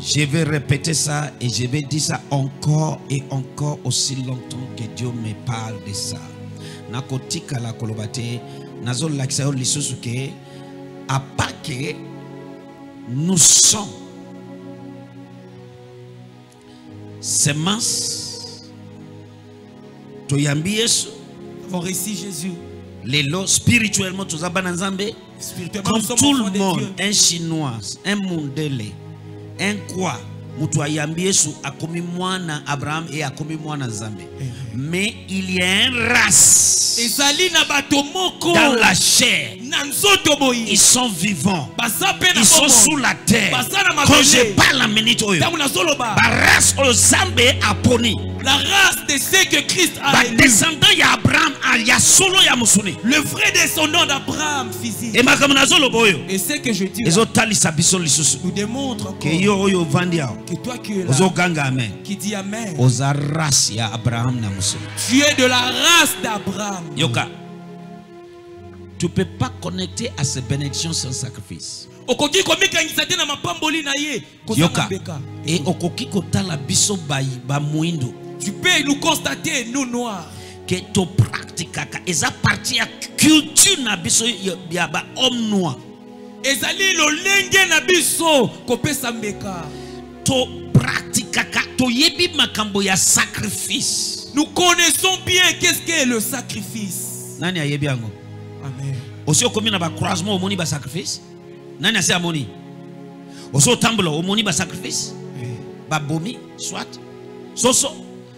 Je vais répéter ça et je vais dire ça encore et encore aussi longtemps que Dieu me parle de ça. Nakotika la kolobate, nazo laksao lisusuke, à part que nous sommes semences, toyambi Yesu, nous avons réussi Jésus. Les lots spirituellement, tous abananzambe, comme tout le monde, un Chinois, un Mondele. Un quoi, a commis moi dans Abraham et a commis moi dans Zambé. Mais il y a une race dans la chair. Ils sont vivants. Ils sont sous la terre. Quand je parle en minute, la race de ceux que Christ a élu. Le vrai descendant d'Abraham physique. Et ce que je dis nous démontre que toi qui es là, qui dis Amen, tu es de la race d'Abraham. Yoka, tu ne peux pas connecter à ces bénédictions sans sacrifice. Yoka, et okokikota la biso ba muindo. Tu peux nous constater, nous noirs, que ton pratique est partie à culture nabiso yaba homme noir. Ezali lo lenge nabiso kopesa mbeka. To pratique to yebi makambo ya sacrifice. Nous connaissons bien qu'est-ce qu'est le sacrifice. Nani ayebi ango? Amen. Aussi au combien na ba croisement au moni ba sacrifice? Nani ase amoni? Aussi au tamblo au moni ba sacrifice? Ba bomi soit soso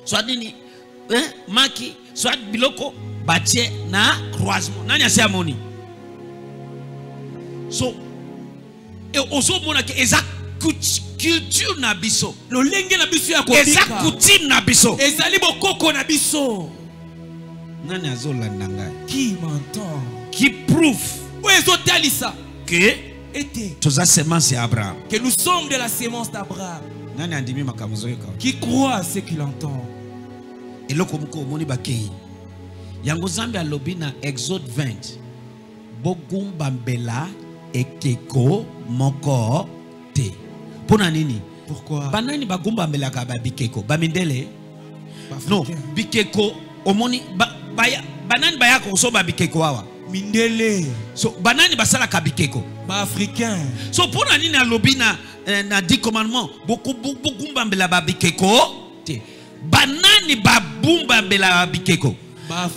soit nini maki soit biloko batie na croisement nani ase amoni so et ozo mona ke eza culture na biso lo lenge na biso ya kopika eza coutume na biso ezali bokoko na biso nani azolanda ngai qui m'entend qui prouve o ezotalisa que était toza semence ya Abraham que nous sommes de la semence d'Abraham. Qui croit à ce qu'il entend. Et là, comme on dit, Yango Zambi a lobby na Exode 20. Bogum bambela et keko moko te. Ponanini. Pourquoi? Banani bagum bambela ka bikeko. Bamindele. Non, bikeko omoni banani bayako so bikeko awa. Mindele. So banani basala ka bikeko. Ba africain. So ponanini na lobby na 10 commandements. Bogum bambela ba bikeko te. Banani bagum bambela bikeko.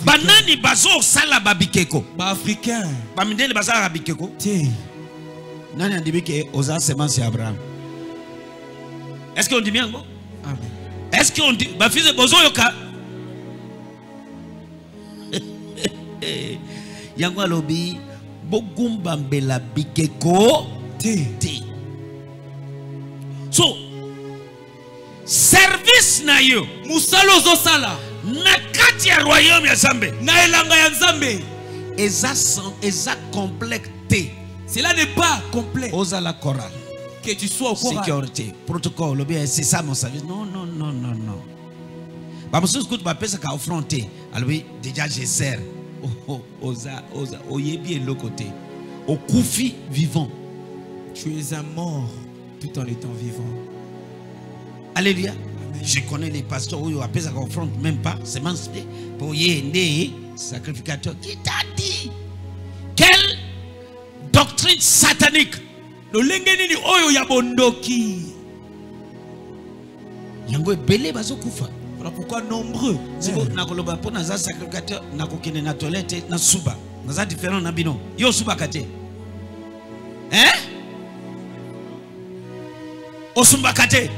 Banani bazo sala babikeko. Ba africain. Bamindele bazala babikeko. Tiens. Nani andibi ke oza semence Abraham. Est-ce qu'on dit bien? Amen. Est-ce qu'on dit ba fils de bozo yoka? Yangwa lobi bogumba mbela bikeko. Tiens. So service na yo. Musalo zo sala. Nakati ya royaume ya Zambe. Na elanga ya Zambe. Eza complété. Cela n'est pas complet. Osa la chorale. Que tu sois au courant. Sécurité, protocole, c'est ça mon service. Non, non, non, non, non. Bah monsieur, écoute, bah pèse qu'à affronter. Alors oui, déjà je sers. Osa, oyez bien le côté. Au koufi vivant. Tu es à mort tout en étant vivant. Alléluia. Je connais les pasteurs où ils appellent ça confronte même pas. C'est mansplé. Pour y aider, sacrificateur. Qui t'a dit? Quelle doctrine satanique? Le lengeni ni oyo yabondoki. Yango est belé baso koufa. Voilà pourquoi nombreux. C'est pour nakoloba pour naza sacrificateur nakokene na toilette na suba. Naza différent na bino. Yo suba kate. Hein? Osumba kate.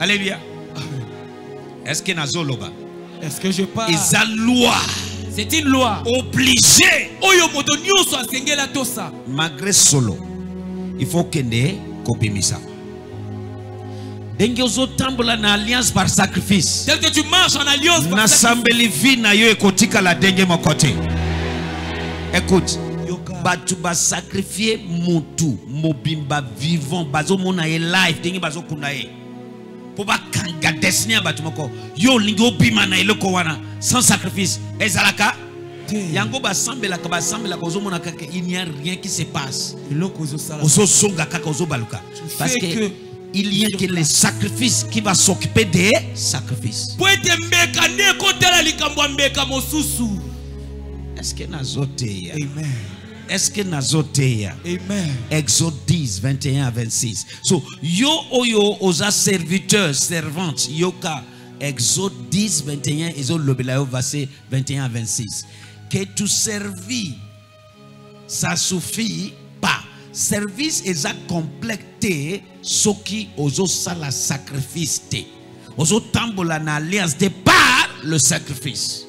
Alléluia. Est-ce que je parle? C'est une loi obligée. Malgré solo, il faut que ne copie ça. Par sacrifice. Dès que tu marches en alliance par sacrifice. Écoute. Batu ba sacrifier montu mobimba vivant bazo mona e life dengi bazo kunae pour ba kanga destiné batu moko yo lingo bima na eloko wana sans sacrifice ezalaka yango ba sambela ko zo mona kaka il n'y a rien qui se passe eloko zo sala ozo songa kaka ozo baluka parce que il y a que les sacrifices qui va s'occuper des sacrifices pour être mbeka ne ko tela likambo mbeka mosusu est-ce que na zote ya amen. Est-ce que Nazotea? Amen. Exode 10, 21 à 26. So, yo oyo osa serviteurs, servantes, yoka. Exode 10, 21, Exode lobelayo, verset 21 à 26. Que tu servis, ça suffit pas. Service est à compléter ce qui oso sala sacrifice. Oso tambola na alliance de par le sacrifice.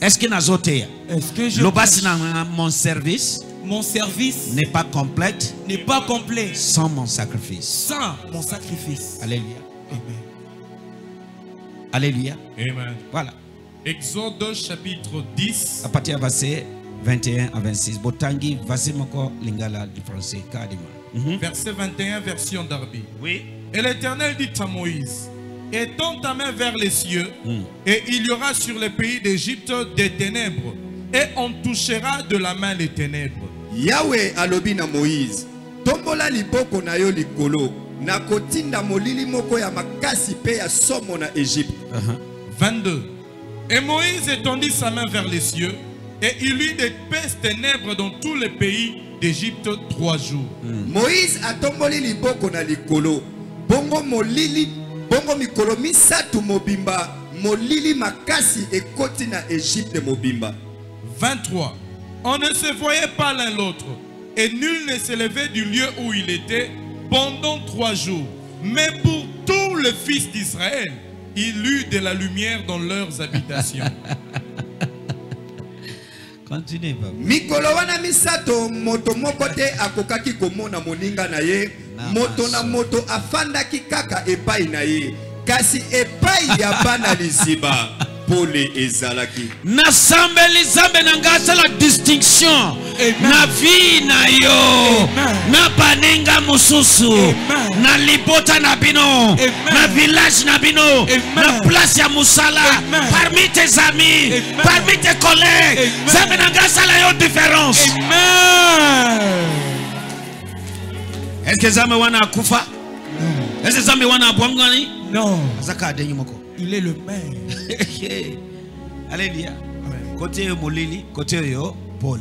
Est-ce que Nazotea? Est-ce que je l'obas na mon service? Mon service n'est pas complète, n'est pas complet sans mon sacrifice. Sans mon sacrifice. Alléluia. Amen. Alléluia. Amen. Voilà. Exode chapitre 10 à partir du verset 21 à 26. Botangi verset moko lingala du français Kadima. Verset 21 version Darby. Oui. Et l'Éternel dit à Moïse: étends ta main vers les cieux, et il y aura sur le pays d'Égypte des ténèbres, et on touchera de la main les ténèbres. Yahweh alobi na Moïse: tombola liboko na yo likolo, na kotinda molili moko ya makasi pe ya somo na Égypte. 22. Et Moïse étendit sa main vers les cieux, et il eut des épaisses ténèbres dans tout le pays d'Égypte 3 jours. Moïse atomboli liboko na likolo, bongo molili, bongo mikolo misatu mobimba, molili makasi ekoti na Égypte mobimba. 23. On ne se voyait pas l'un l'autre, et nul ne s'élevait du lieu où il était pendant 3 jours. Mais pour tous les fils d'Israël, il eut de la lumière dans leurs habitations. Continuez, papa. Mikolo wana misato moto mokote akokaki komona moninga na ye, moto na moto afandaki kaka epai na ye, kasi epai ya bana liziba. nasambeli zambe nanga asala distinction na vie na yo na banenga mususu na libota na bino na village na bino na place ya musala parmi tes amis parmi tes collègues zambe nanga asala yo différence. Est-ce que zambe wana akufa? Est-ce que zambe wana abwangani? Non. Il est le maire. Alléluia. Côté Molili, côté yo, Paul.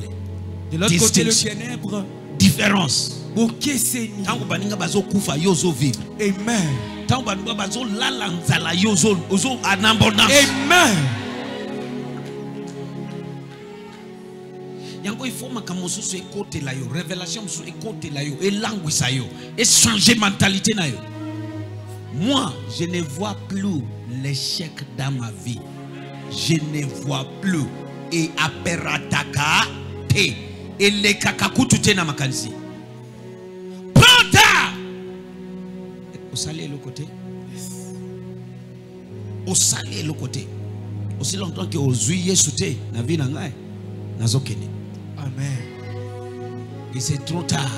De l'autre côté le ténèbre. Différence. Amen. Amen. Il faut que la révélation et langue et changer mentalité. Moi, je ne vois plus l'échec dans ma vie. Je ne vois plus. Et aperataka te. Et le kakakutu te na makanzi. Prends-ta. Au salé le côté. Au salé le côté. Aussi longtemps que aux yeux sauté, na vie na ngai, na zokene. Amen. Et c'est trop tard.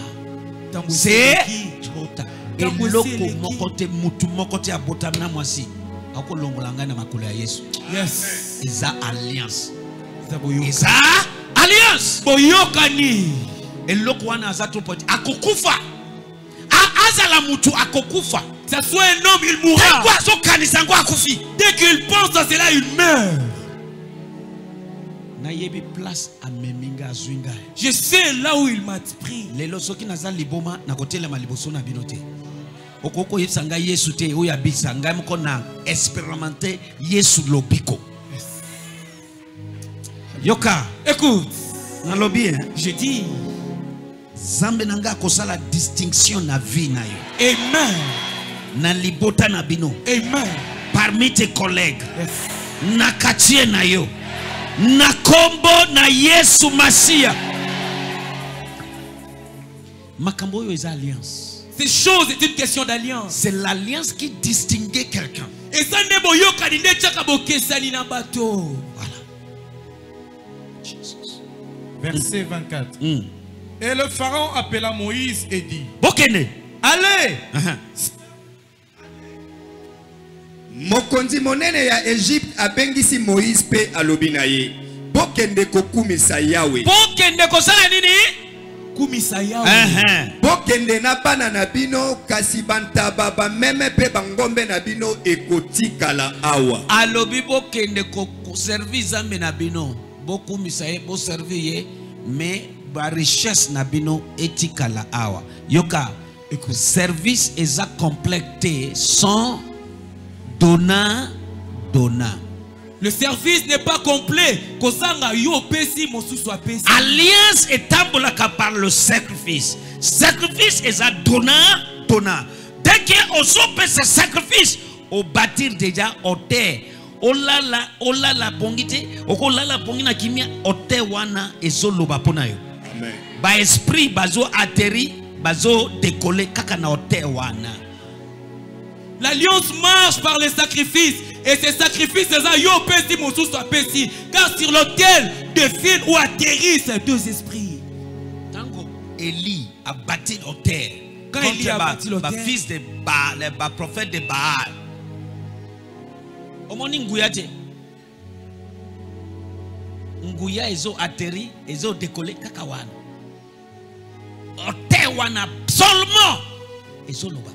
C'est trop tard. Et mon côté, mon côté à Botamna, moi aussi. Yes. Ils ont alliance. Ils ont alliance. Boyokani. Et l'okwana azatopoti. Akokufa. Azala mutu akokufa. Ça soit un homme, il mourra. Dès qu'il pense à cela, il meurt. Je sais là où il m'a pris. Les losoki nazal liboma na kote la malibosona binote. Okoko yesanga Yesu te oya bisanga mko na expérimenter Yesu lobiko. Yoka, écoute. Na lobi hein. Je dis Zambe nanga kosala distinction na vie na yo. Amen. Na libota na bino. Amen. Parmi tes collègues. Yes. Na katie na yo. Na kombo na Yesu Masia. Makambo yo eza alliance. Ces choses, c'est une question d'alliance. C'est l'alliance qui distinguait quelqu'un. Et ça n'est pas yo kanine tchakaboke salina bato. Voilà. Jesus. Verset 24. Mm. Et le pharaon appela Moïse et dit Bokene. Allez. Mokondi monene ya Egypte abengisi Moïse pe alobinaye. Bokende kokumisa Yahweh. Bokende kosala nini? Bokende na bana na bino kasi bantaba ba meme pe bangombe na bino ekotikala awa. Alobi bokende ko servi zambe na bino boku misaye bo servie me ba richesse na bino etikala awa. Yoka eko service eza complété sans donnant. Le service n'est pas complet. Alliance est tambolaka par le sacrifice. Sacrifice est à donnant. Dès qu'on s'opère ce sacrifice, on bâtit déjà hôtel. Ola la bongite, ola la bongina kimia, hôtel wana ezo lobapona yo. Amen. Ba esprit bazo atterri, bazo décoller kaka na hôtel wana. L'alliance marche par les sacrifices. Et ces sacrifices, c'est ça, yo pesi, mon sou soit pesi. Car sur l'autel défilent ou atterrissent ces deux esprits. Tango, Élie a bâti l'autel. Quand Élie a bâti l'autel, le fils de Baal, le prophète de Baal. Omoni Ngouyate. Nguya, ils ont atterri, ils ont décollé, kakawan. Autel wana seulement. Ils ont l'oba.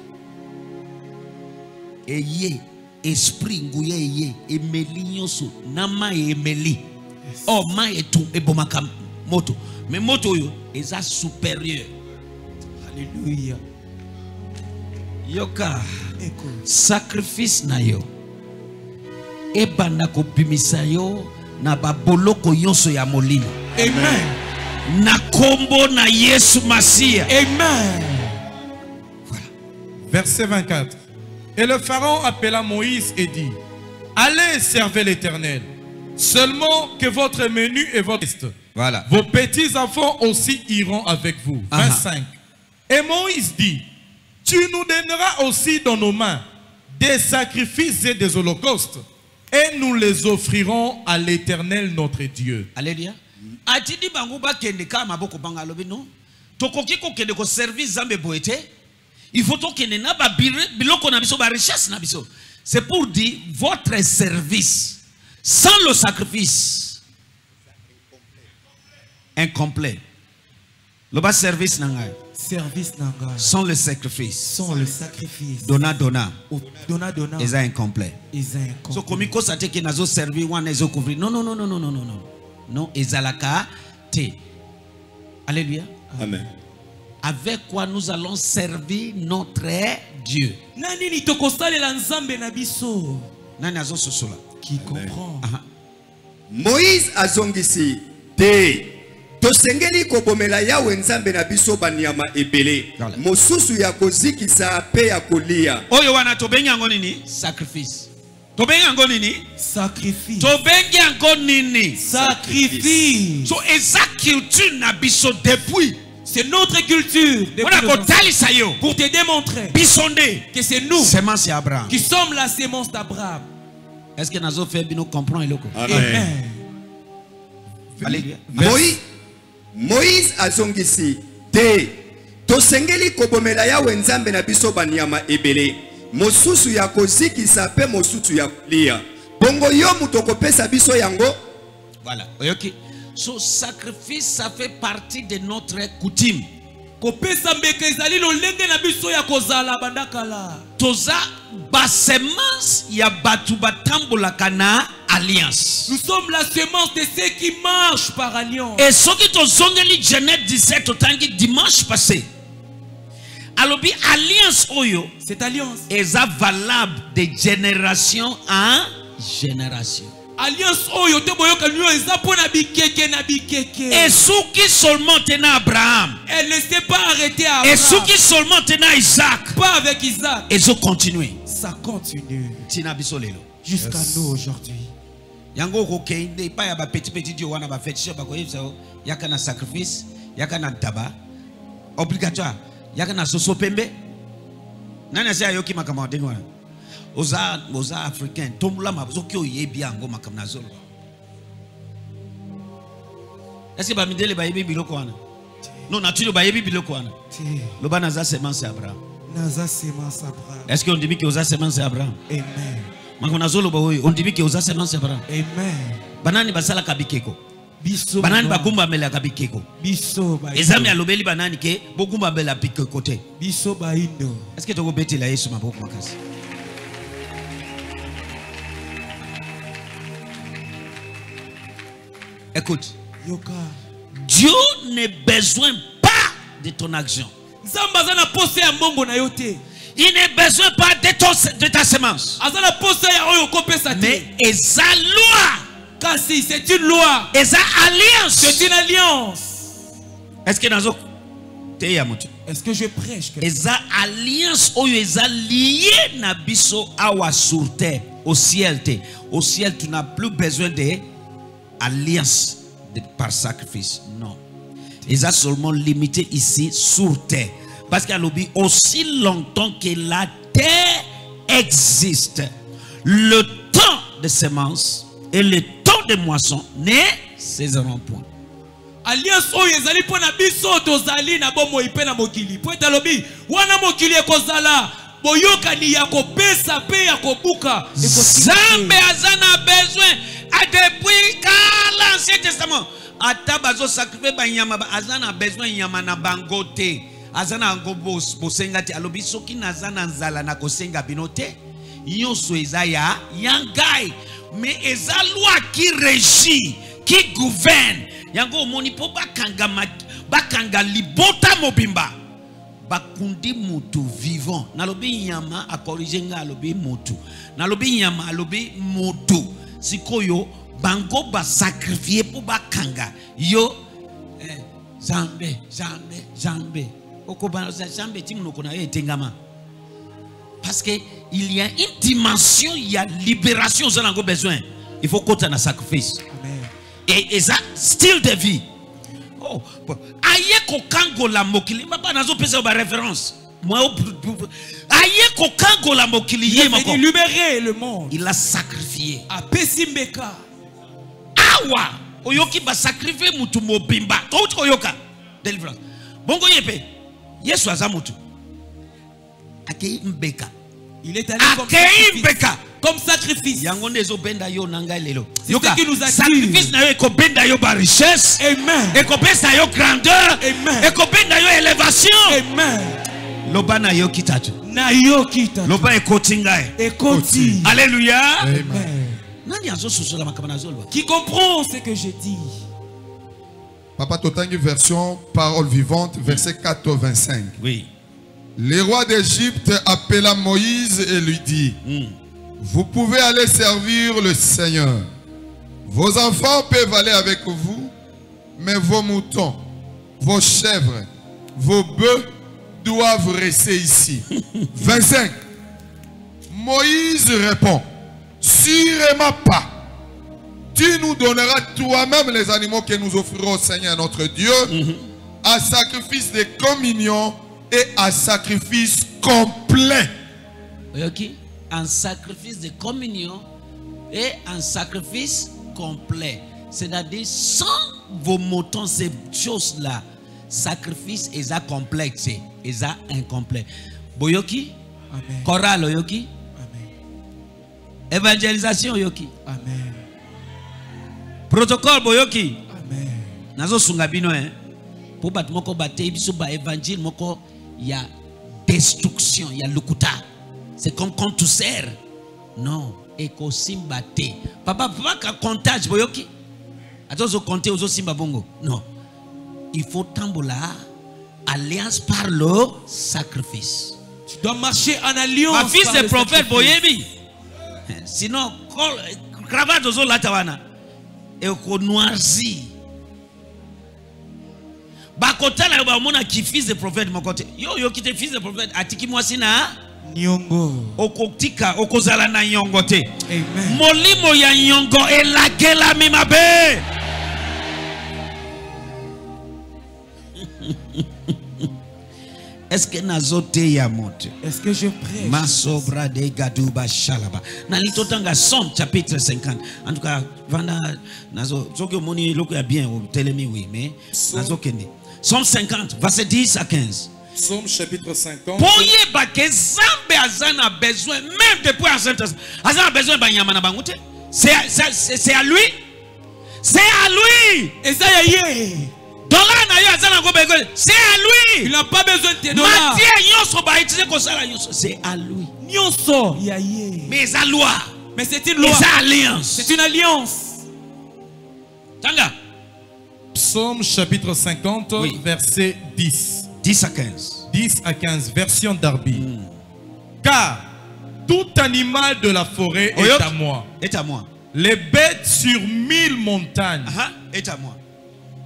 Et yé. Esprit nguye emeli nyoso nama emeli oh ma etu ebomaka moto mais moto yo eza supérieur. Alléluia. Yoka sacrifice na yo ebanda kopimisa yo na baboloko nyonso ya molili. Amen. Na kombo na Yesu Masia. Amen. Voilà. Verset 24. Et le pharaon appela Moïse et dit Allez servez l'Éternel, seulement que votre menu et votre reste. Voilà. Vos petits enfants aussi iront avec vous. 25. Et Moïse dit Tu nous donneras aussi dans nos mains des sacrifices et des holocaustes. et nous les offrirons à l'Éternel notre Dieu. Alléluia. Atidi bango ba kende ka maboko banga lobi non. Tokoki ko kende ko servir Zambe boete. Il faut tokende na ba biloko na biso ba richesse na biso. C'est pour dire votre service sans le sacrifice incomplet. Le bas service nanga. Service nanga. Sans le sacrifice. Sans le sacrifice. Dona dona. Dona dona. Ils sont incomplets. Ils sont incomplets. So komiko sate ke nazo servir wana ezo couvrir. Non non non non non non non non. Non ezalaka te. Alléluia. Amen. Avec quoi nous allons servir notre Dieu. Nani ni to kostale la nzambe na biso. Nani azo sosola. Qui comprend. Moïse azongisi te. Tosengeli kobomela yawe nzambe na biso banyama ebele mosusu ya kozikisa pe ya kolia oyo wana tobenga ngo nini sacrifice tobenga ngo nini sacrifice tobenga ngo nini sacrifice so exact culture na biso depuis c'est notre culture pour te démontrer bisondé que c'est nous semence d'Abraham qui sommes la semence d'Abraham. Est-ce que nazo fait bino comprend eloko? Amen. Allez Moïse Moïse azongisi te tosengeli kobomela yawe nzambe na biso banyama ebele mosusu ya kozikisa pe mosusu ya kolia bongo yo muto kopesa biso yango voilà oyoki okay. So sacrifice ça fait partie de notre coutume kopesa mbeke ezali lolenge na biso ya kozala bandakala toza ba semence ya batu batambolaka na alliance. Nous sommes la semence de ceux qui marchent par alliance. Et ceux qui ont zongeli Genèse 17 autant que dimanche passé. Alobi alliance oyo. Cette alliance est valable de génération en génération. Alliance oyo te boyoka lio eza pona bikeke na bikeke. Et ceux qui seulement tenaient Abraham. Elle ne s'est pas arrêtée à Abraham. Et ceux qui seulement tenaient Isaac. Pas avec Isaac. Et ça continue. Ça continue. Tina bisolelo. Jusqu'à yes. Nous aujourd'hui. Yango kokeinde pa ya ba petit Dieu wana ba fetisha ba koyebza yaka na sacrifice yaka na daba obligatoire yaka na soso pembe nana sia yoki makama ndeni wana oza africain tomula mabuzoki oyebia ngo makama na zolo ese ba midele ba yebi biloko wana non natilo ba yebi biloko wana lo bana za semence Abraham naza semence Abraham est-ce que on dit que oza semence Abraham amen. On dit que vous avez seulement ses bras. Amen. Banani basala kabikeko. Biso. Banani bakumba mela kabikeko. Biso. Ezami alobeli banani ke bokumba mela bikekote. Biso baindo. Est-ce que tu as obéti la Yesu maboko makasi? Écoute. Yoka. Dieu n'a besoin pas de ton action. Zambazana posé à mbongo na yote. Il n'a besoin pas de ta semence. Mais c'est la loi. C'est une loi. C'est l'alliance. C'est une alliance. Est-ce que dans est-ce que je prêche? C'est l'alliance liée Nabiso Awa sur terre, au ciel. Au ciel, tu n'as plus besoin d'alliance par sacrifice. Non. Ils ont seulement limité ici sur terre. Parce qu'à l'oubli, aussi longtemps que la terre existe, le temps de semences et le temps de moissons ne cesseront point. Alliance oyezali pona biso tozali na bomoi pe na mokili. Po etalobi wana mokili ekozala boyoka ni ya kopesa pe ya kobuka. Zambe azana besoin a depuis l'Ancien Testament ata bazo sacrifier ba nyama azana besoin nyama na bangote. Azana ngobo bosengati alobiso kinazana nzala na kosenga binote nyonso ezaya yangai mais eza loi qui régit qui gouverne yango moni po bakanga bakanga libota mobimba bakundi mutu vivant nalobi nyama akorije nga alobi mutu nalobi nyama alobi mutu sikoyo bango ba sacrifier po bakanga yo zambe zambe zambe. Parce qu'il y a une dimension, il y a libération, on a besoin. Il faut qu'on ait un sacrifice. Et ça, style de vie. Aïe, Kokango, la Mokili, je ne sais pas si on a référence. Il est venu libérer le monde. Il a sacrifié. Awa, oyoki ba sacrifier mutu mobimba. Touti oyoka délivrance. Bongo yepe. Yesu azamutu. Akei mbeka. Il est allé comme sacrifice. Yoka, sacrifice na yo ekobenda yo ba richesse. Amen. Ekopesa yo grandeur. Amen. Ekobenda yo élévation. Amen. Loba na yo kitatu. Na yo kitatu. Loba ekotingae. Ekoti. Alléluia. Amen. Qui comprend ce que je dis? Papa Totangi version parole vivante verset 85. Oui. Le roi d'Égypte appela Moïse et lui dit: vous pouvez aller servir le Seigneur. Vos enfants peuvent aller avec vous, mais vos moutons, vos chèvres, vos bœufs doivent rester ici. 25. Moïse répond: sûrement pas. Tu nous donneras toi-même les animaux que nous offrirons au Seigneur notre Dieu, à sacrifice de communion et à sacrifice complet. Un sacrifice de communion et un sacrifice complet. C'est-à-dire sans vos moutons, ces choses-là, sacrifice est complexe, est incomplet. Boyoki, chorale Oyoki. Évangélisation yoki. Amen. Protocole boyoki. Amen. Nazo sungabino hein. Pour battre moko baté biso ba évangile moko ya destruction, ya lukuta. C'est comme quand tu sers. Non, eko simbaté. Papa ka comptage boyoki. Atozo compter ozo simba bongo. Non. Il faut tambola alliance par le sacrifice. Tu dois marcher en alliance. Ma fils des prophètes boyemi. Sinon, cravate aux la tawana et au noirci. Bakota la bamona qui fils de prophète mon côté. Yo qui te fils de prophète atiki mwasina nyongo. Okotika okozala na nyongo te. Amen. Molimo ya nyongo elakela mimabe. Est-ce que nazote ya monte? Est-ce que je prêche? Masobra de gadouba shalaba. Nalitotanga Somme chapitre 50. En tout cas, vanda nazo zoke moni loko ya bien au telemi oui mais nazo kende. Somme 50 verset 10 à 15. Somme chapitre 50. Boye ba ke zambe azana besoin même depuis ancien temps. Azana besoin ba nyama na bangote. C'est à lui. C'est à lui. Esaïe ye. C'est à lui. Il n'a pas besoin de tes dollars. C'est à lui. Mais c'est une loi. Mais c'est une loi. C'est une alliance. Tanga. Psaume chapitre 50, oui. Verset 10. 10 à 15. 10 à 15, version Darby. Car tout animal de la forêt est à moi. Est à moi. Les bêtes sur 1000 montagnes est à moi.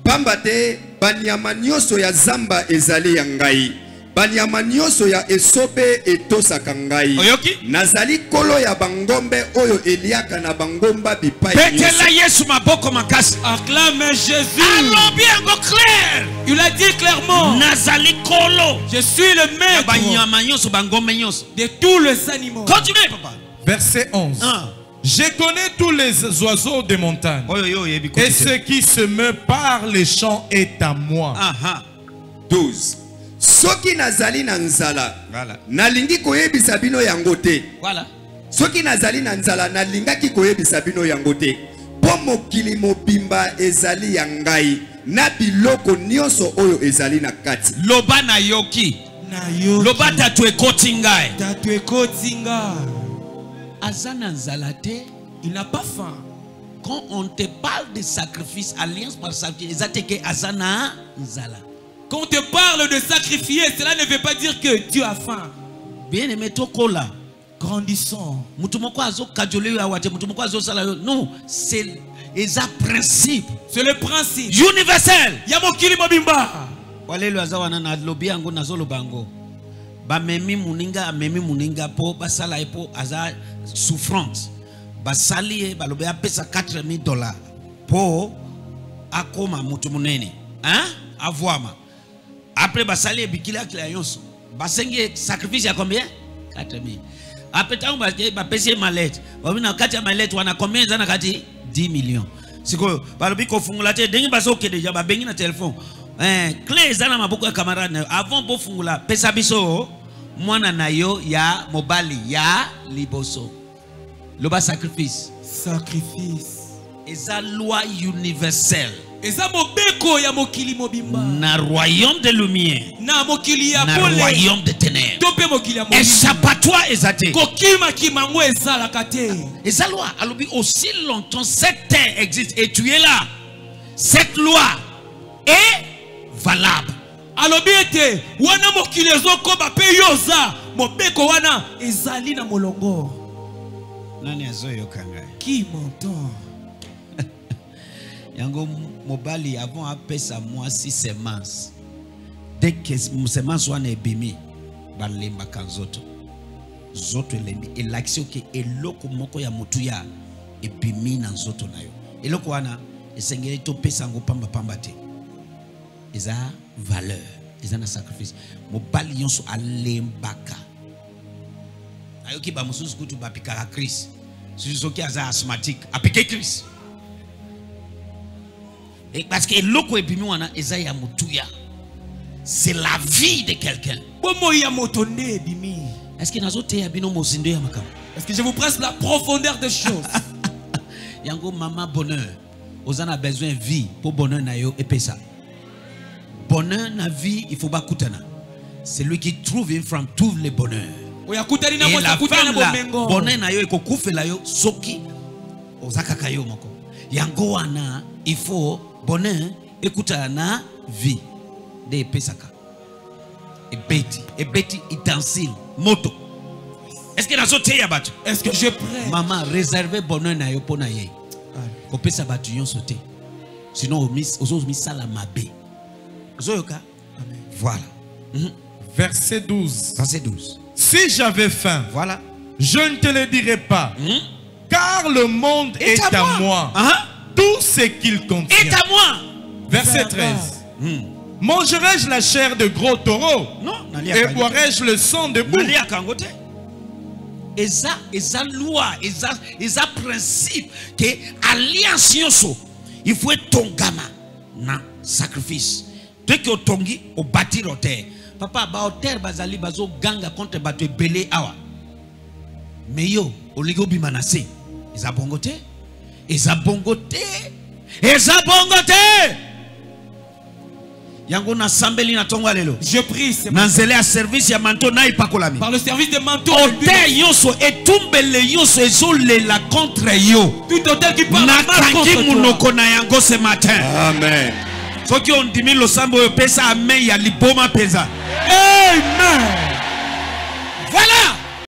Bambate banyamanyoso ya zamba ezali yangai banyamanyoso ya esobe etosa kangai nazali kolo ya bangombe oyo eliaka na bangomba bipai betela Yesu maboko makasi acclame Jésus allons bien go clair il a dit clairement nazali kolo je suis le maître banyamanyoso bangombe nyoso de tous les animaux continuez papa verset 11 je connais tous les oiseaux des montagnes et ce qui se meut par les champs est à moi. 12. Ce qui nazali nanzala nalingi koyebisa bino yango te. Voilà. Ce qui nazali nanzala nalingaki koyebisa bino yango te. Po mokili mobimba ezali yangai na biloko nyoso oyo ezali na kati. Loba na yoki. Loba tatu ekoti ngai. Tatu ekoti ngai. Azana Zalate, il n'a pas faim. Quand on te parle de sacrifice, alliance par sacrifice, Zateke Azana Zala. Quand on te parle de sacrifier, cela ne veut pas dire que Dieu a faim. Bien aimé Tokola, grandissons. Non, c'est le principe. C'est le principe universel. Yamokili Mobimba. Wale Luazawana na Lobiango na Zolobango. Ba memi muninga po basala epo azar souffrance basali balobe apesa $4000 po akoma mutu munene hein avwama après basali bikila kila yonso Basengi sacrifice ya combien? 4 000. Après tant ba peser mallette. Ba bina kati mallette wana combien zana kati 10 millions. Siko ba lobi ko fungula te dengi baso ke deja ba bengi na telephone. Clé zana maboko ya camarade avant bo fungula pesa biso mwana na yo ya mobali ya liboso. Loba sacrifice. Sacrifice. Eza loi universelle. Na royaume de lumière, na royaume de ténèbres. Échappatoire exaté. Et sa loi, aussi longtemps cette terre existe et tu es là, cette loi est valable. Qui m'entend? Yango mobali avant appelé sa moi si semence dès que semence soit nébimi balemba kanzoto zoto lembi et l'action que eloko moko ya motuya et bimi na zoto nayo eloko wana esengeli to pesa ngo pamba pamba te eza valeur eza na sacrifice mobali yonso alembaka ayoki ba mususu kutu ba pikara Christ suzuki aza asthmatique apike Christ. Et parce que l'oko epimiwana ezaya mutuya, c'est la vie de quelqu'un. Est-ce que nazo te abino mosindo ya makam? Est-ce que je vous presse la profondeur des choses? Yango mama bonheur, ozana besoin vie pour bonheur na yo epesa. Bonheur na vie il faut bakutana. Celui qui trouve une femme trouve le bonheur. Oya kutani na moto kutana bomengo. Bonheur na yo ekokufela yo soki ozaka kayo moko. Yango wana il faut bonheur, écoute la vie de Pesaka. Et Betty, utensile, moto. Est-ce que la sotte y a battu? Est-ce que je prie? Maman, réservez bonheur na yo pona ye. Ko pesa battu yon sote. Sinon, ozo mis ça la mabé. Ozo yoka? Voilà. Verset 12. Verset 12. Si j'avais faim, voilà, je ne te le dirais pas. Car le monde est à moi. Tout ce qu'il contient est à moi. Verset 13. Mangerai-je la chair de gros taureaux? Non. Et boirai-je le sang de bouc? Eza loi, eza principe que alliance yoso. Il faut être tongama na sacrifice. Dès que tongi au bâtir au terre. Papa ba au terre bazali bazo ganga contre batwe belé awa. Mais yo oligo bimanase. Eza bongote. Eza bongote. Eza bongote. Yango na sambeli na tongo alelo. Je prie ce matin. Nanzele a service ya manto na ipakolami. Par le service de manto. Ote yoso etumbele yoso ezole la contre yo. Tout hôtel qui parle na kanki munoko na yango ce matin. Amen. Soki ondimi lo sambo yo pesa amen ya liboma pesa. Amen.